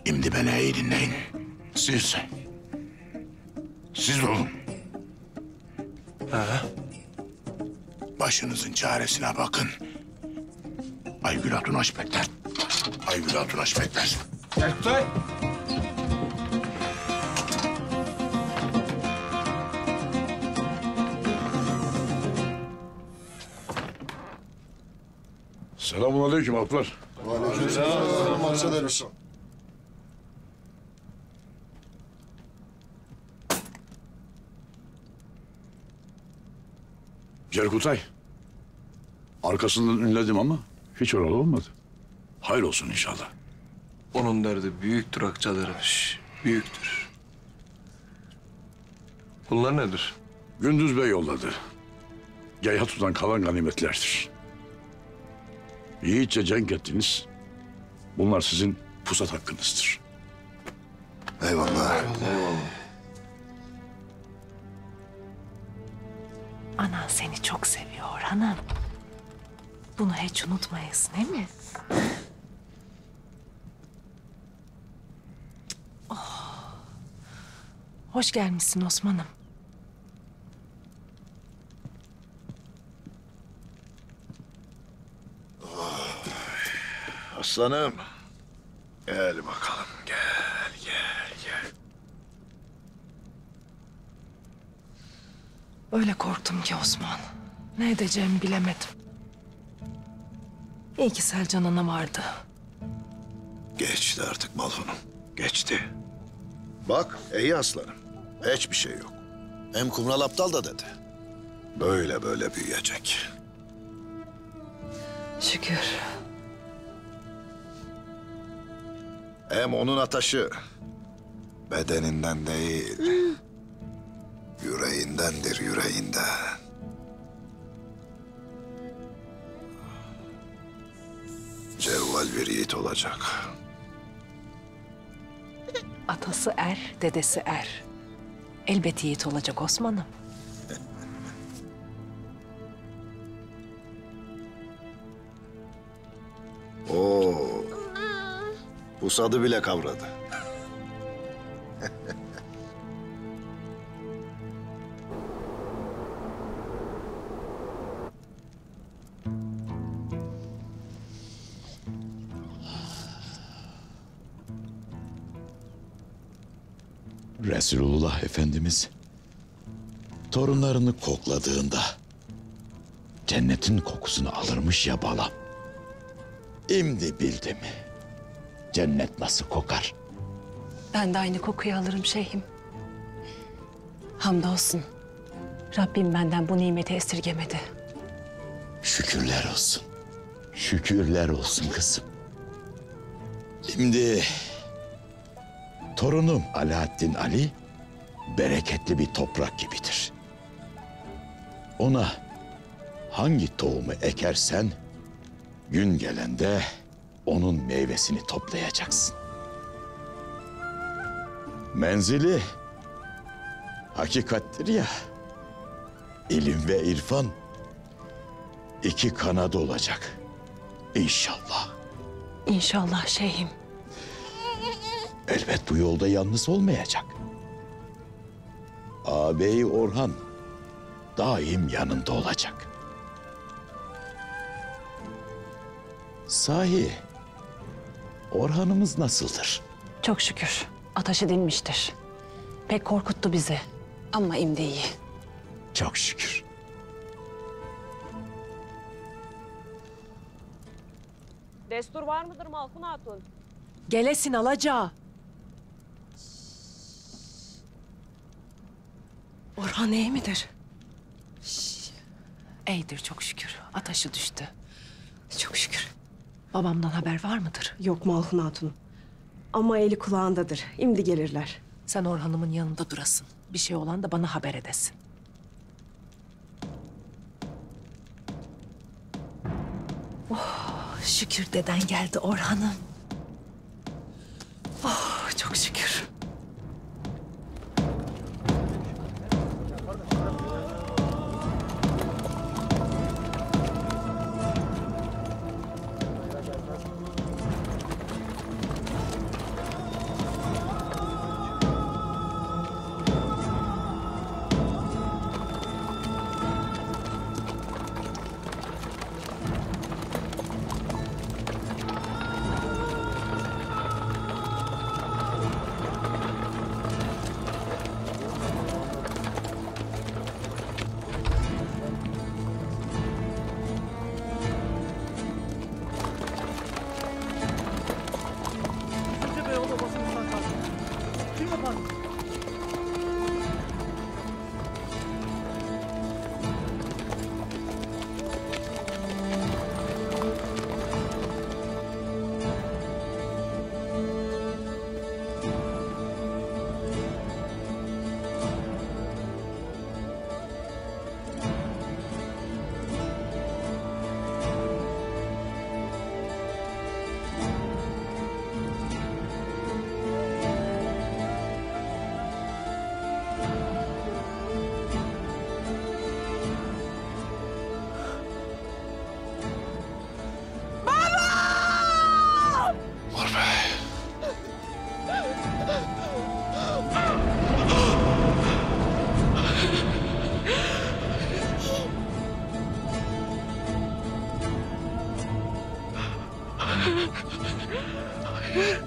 Şimdi beni iyi dinleyin. Siz olun. Ha? Başınızın çaresine bakın. Aygül Hatun aç bekler. Aygül Hatun aç bekler. Ertuğrul! Selamun aleyküm alplar. Aleykümselam. Akçe Derviş. Cerkutay. Arkasından ünledim ama hiç oralı olmadı. Hayır olsun inşallah. Onun derdi büyüktür Akçe Derviş, büyüktür. Bunlar nedir? Gündüz Bey yolladı. Geyhatu'dan kalan ganimetlerdir. Yiğitçe cenk ettiniz. Bunlar sizin pusat hakkınızdır. Eyvallah. Eyvallah. Anan seni çok seviyor Orhan'ım. Bunu hiç unutmayasın değil mi? Oh. Hoş gelmişsin Osman'ım. Aslanım. Gel bakalım, gel, gel, gel. Öyle korktum ki Osman. Ne edeceğimi bilemedim. İyi ki Selcan ana vardı. Geçti artık Malhun'um, geçti. Bak, iyi aslanım. Hiçbir şey yok. Hem Kumral aptal da dedi. Böyle böyle büyüyecek. Şükür. Hem onun ateşi bedeninden değil, yüreğindendir, yüreğinden. Cevval bir yiğit olacak. Atası er, dedesi er. Elbet yiğit olacak Osman'ım. Oo. Usadı bile kavradı. Resulullah Efendimiz torunlarını kokladığında cennetin kokusunu alırmış ya balam. İmdi bildim. Cennet nasıl kokar? Ben de aynı kokuyu alırım şeyhim. Hamdolsun. Rabbim benden bu nimeti esirgemedi. Şükürler olsun. Şükürler olsun kızım. Şimdi torunum Alaaddin Ali bereketli bir toprak gibidir. Ona hangi tohumu ekersen gün gelende onun meyvesini toplayacaksın. Menzili hakikattir ya. İlim ve irfan iki kanadı olacak. İnşallah. İnşallah şeyhim. Elbet bu yolda yalnız olmayacak. Ağabeyi Orhan daim yanında olacak. Sahi Orhan'ımız nasıldır? Çok şükür ateşi dinmiştir. Pek korkuttu bizi ama şimdi iyi. Çok şükür. Destur var mıdır Malhun Hatun? Gelesin Alaca. Orhan iyi midir? İyidir çok şükür. Ateşi düştü. Çok şükür. Babamdan haber var mıdır? Yok Malhun Hatun. Ama eli kulağındadır. Şimdi gelirler. Sen Orhan'ımın yanında durasın. Bir şey olan da bana haber edesin. Oh, şükür deden geldi Orhan'ım. Oh, çok şükür. Hayır.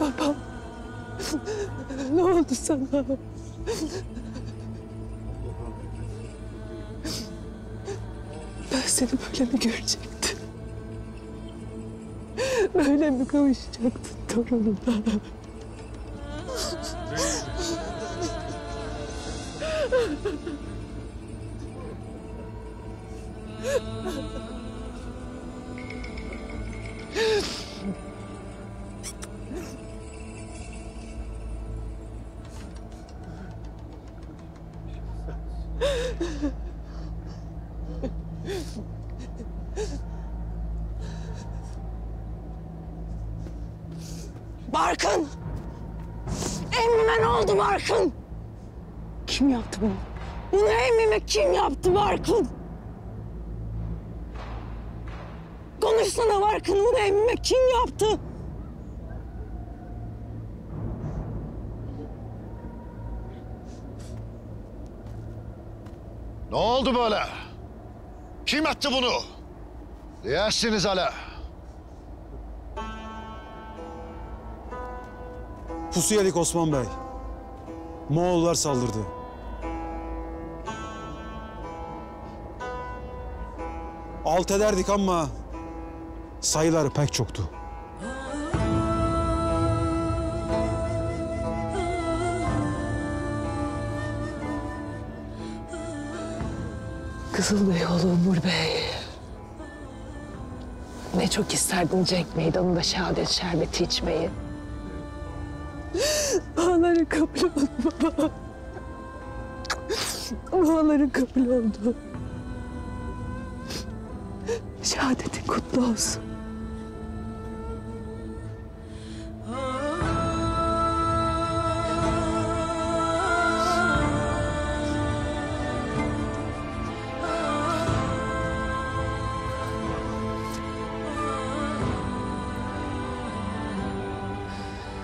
Babam, ne oldu sana? Ben seni böyle mi görecektim? Böyle mi kavuşacaktın torunumla? Barkın! Emmime ne oldu Barkın? Kim yaptı bunu? Bunu emmime kim yaptı Barkın? Konuşsana Barkın, bunu emmime kim yaptı? Ne oldu böyle? Kim etti bunu? Diyersiniz hala. Pusu yedik Osman Bey. Moğollar saldırdı. Alt ederdik ama sayıları pek çoktu. Kızılbey oğlu Umur Bey. Ne çok isterdin cenk meydanında şehadet şerbeti içmeyi. Ağaları kabul oldu baba. Ağaları kabul oldu. Şehadetin kutlu olsun.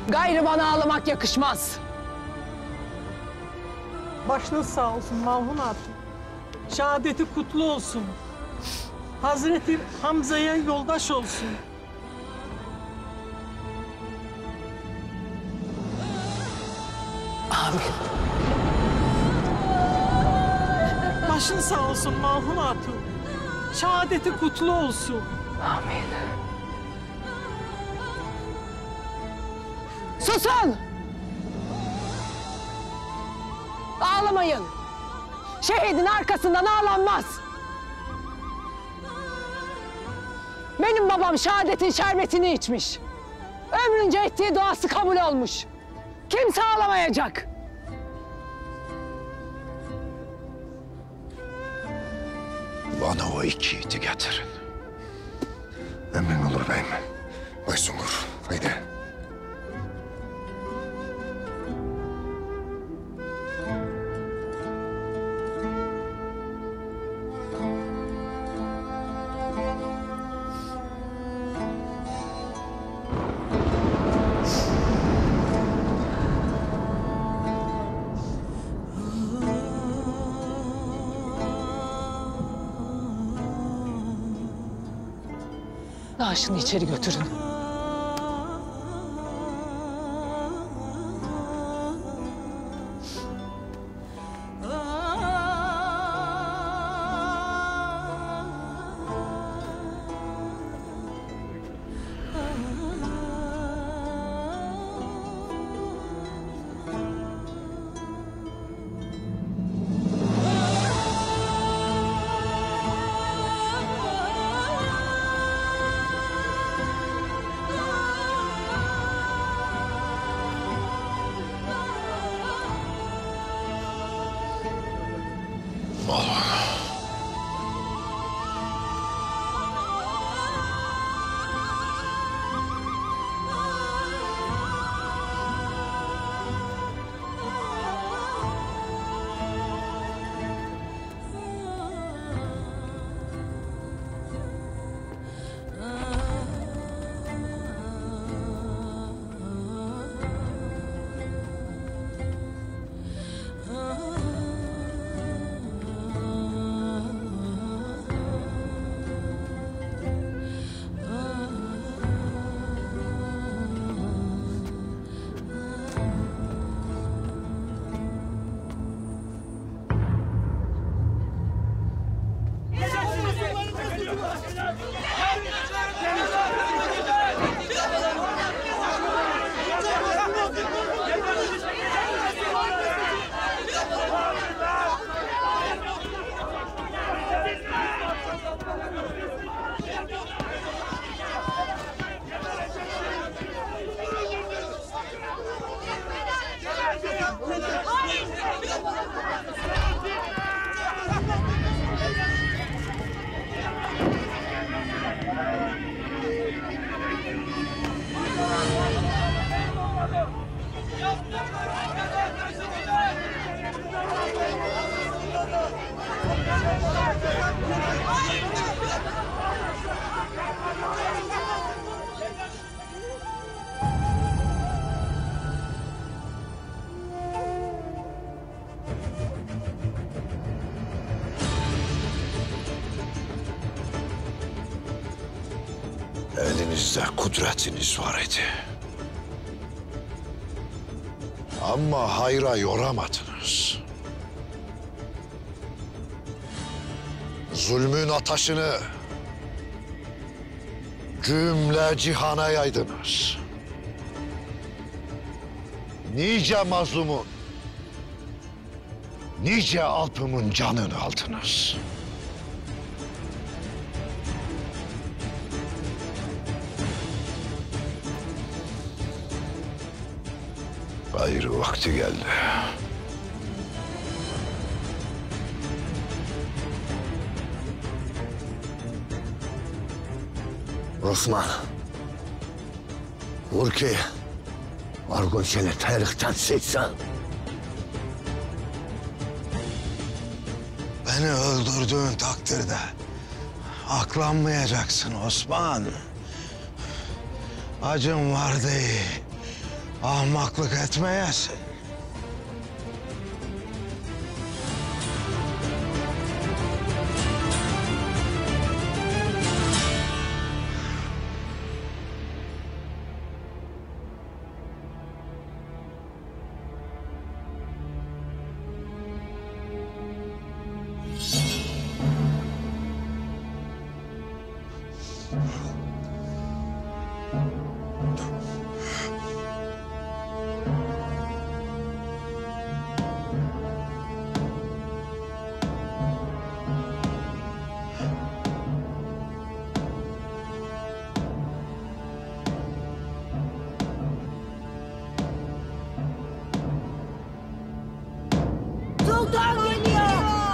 Gayrı bana ağlamak yakışmaz. Başınız sağ olsun Malhun Hatun. Şehadeti kutlu olsun. Hazreti Hamza'ya yoldaş olsun. Amin. Başın sağ olsun Malhun Hatun. Şehadeti kutlu olsun. Amin. Susun! Ağlamayın! Şehidin arkasından ağlanmaz! Benim babam şehadetin şerbetini içmiş. Ömrünce ettiği duası kabul olmuş. Kimse ağlamayacak. Bana o iki iti getirin. Emin olur beyim. Bay Sungur, haydi. Naaşını içeri götürün. Elinizde kudretiniz var idi. Ama hayra yoramadınız. Zulmün ateşini cümle cihana yaydınız. Nice mazlumun, nice Alp'ımın canını aldınız. Hayır, vakti geldi. Osman, vur ki Argun seni tarihten silsin. Beni öldürdüğün takdirde aklanmayacaksın Osman. Acım var değil. Ahmaklık etmeyesin.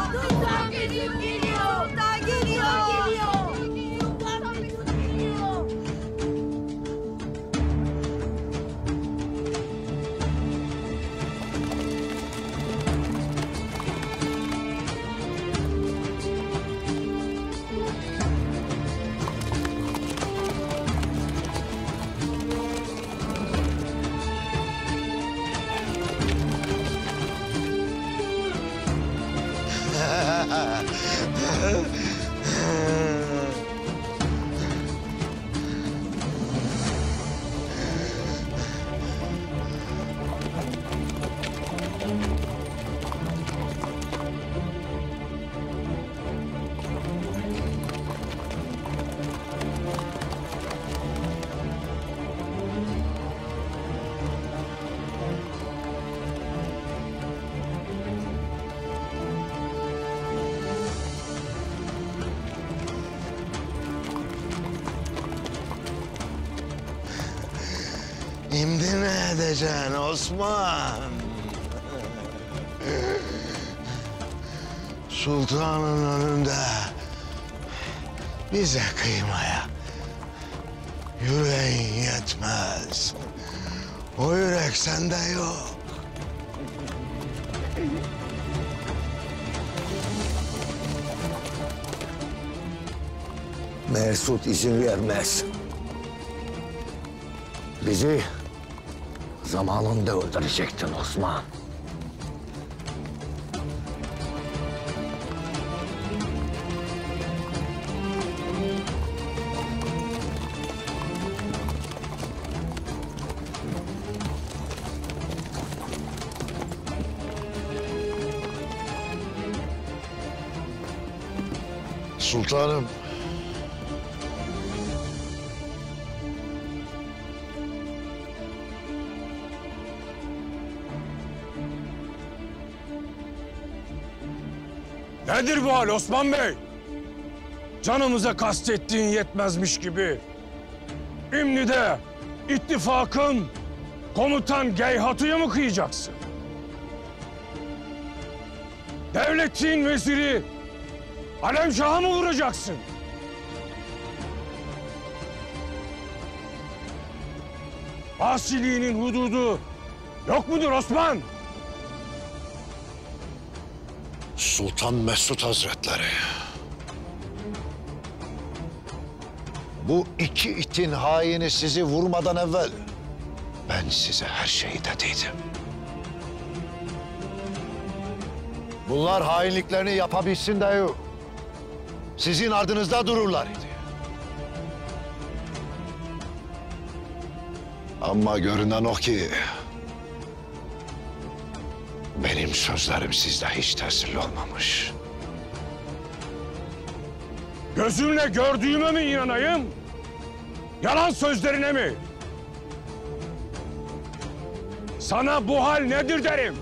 Sultan geliyor. Şimdi ne edeceksin Osman? Sultanın önünde bize kıymaya yüreğin yetmez. O yürek sende yok. Mesut izin vermez. Bizi zamanında öldürecektin Osman. Sultanım. Nedir bu hal Osman Bey? Canımıza kastettiğin yetmezmiş gibi. Şimdi de ittifakın komutan Geyhatu'ya mı kıyacaksın? Devletin veziri Alemşah'a mı vuracaksın? Asiliğinin hududu yok mudur Osman? Sultan Mesut Hazretleri, bu iki itin haini sizi vurmadan evvel ben size her şeyi dediydim. Bunlar hainliklerini yapabilsin de yok, sizin ardınızda dururlar idi. Ama görünen o ki benim sözlerim sizde hiç tesirli olmamış. Gözümle gördüğüme mi inanayım? Yalan sözlerine mi? Sana bu hal nedir derim.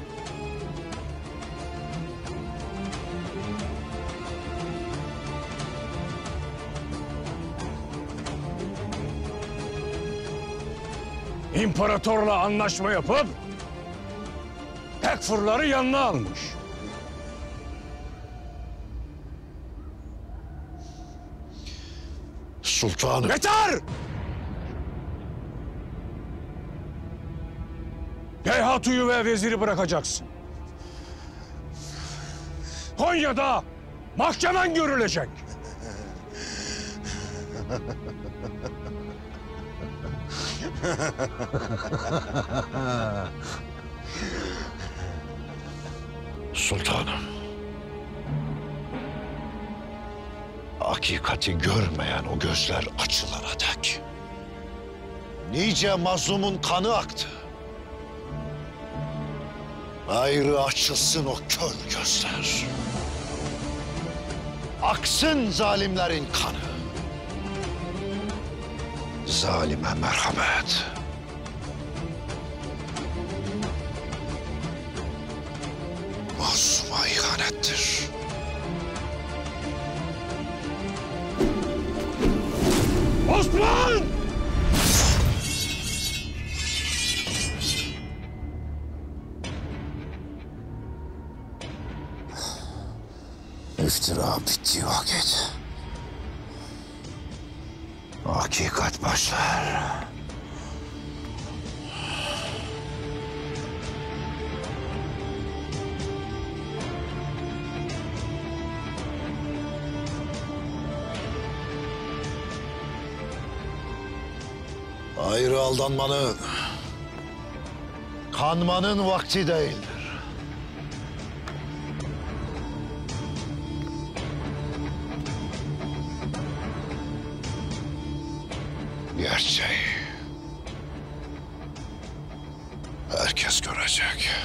İmparatorla anlaşma yapıp Tekfurları yanına almış. Sultanım. Yeter! Geyhatu'yu ve veziri bırakacaksın. Konya'da mahkemen görülecek. Sultanım, hakikati görmeyen o gözler açılana dek nice mazlumun kanı aktı. Ayrı açılsın o kör gözler. Aksın zalimlerin kanı. Zalime merhamet. Masuma ihanettir. Osman! İftira bittiği vakit hakikat başlar. Ayrı aldanmanın, kanmanın vakti değildir. Gerçeği herkes görecek.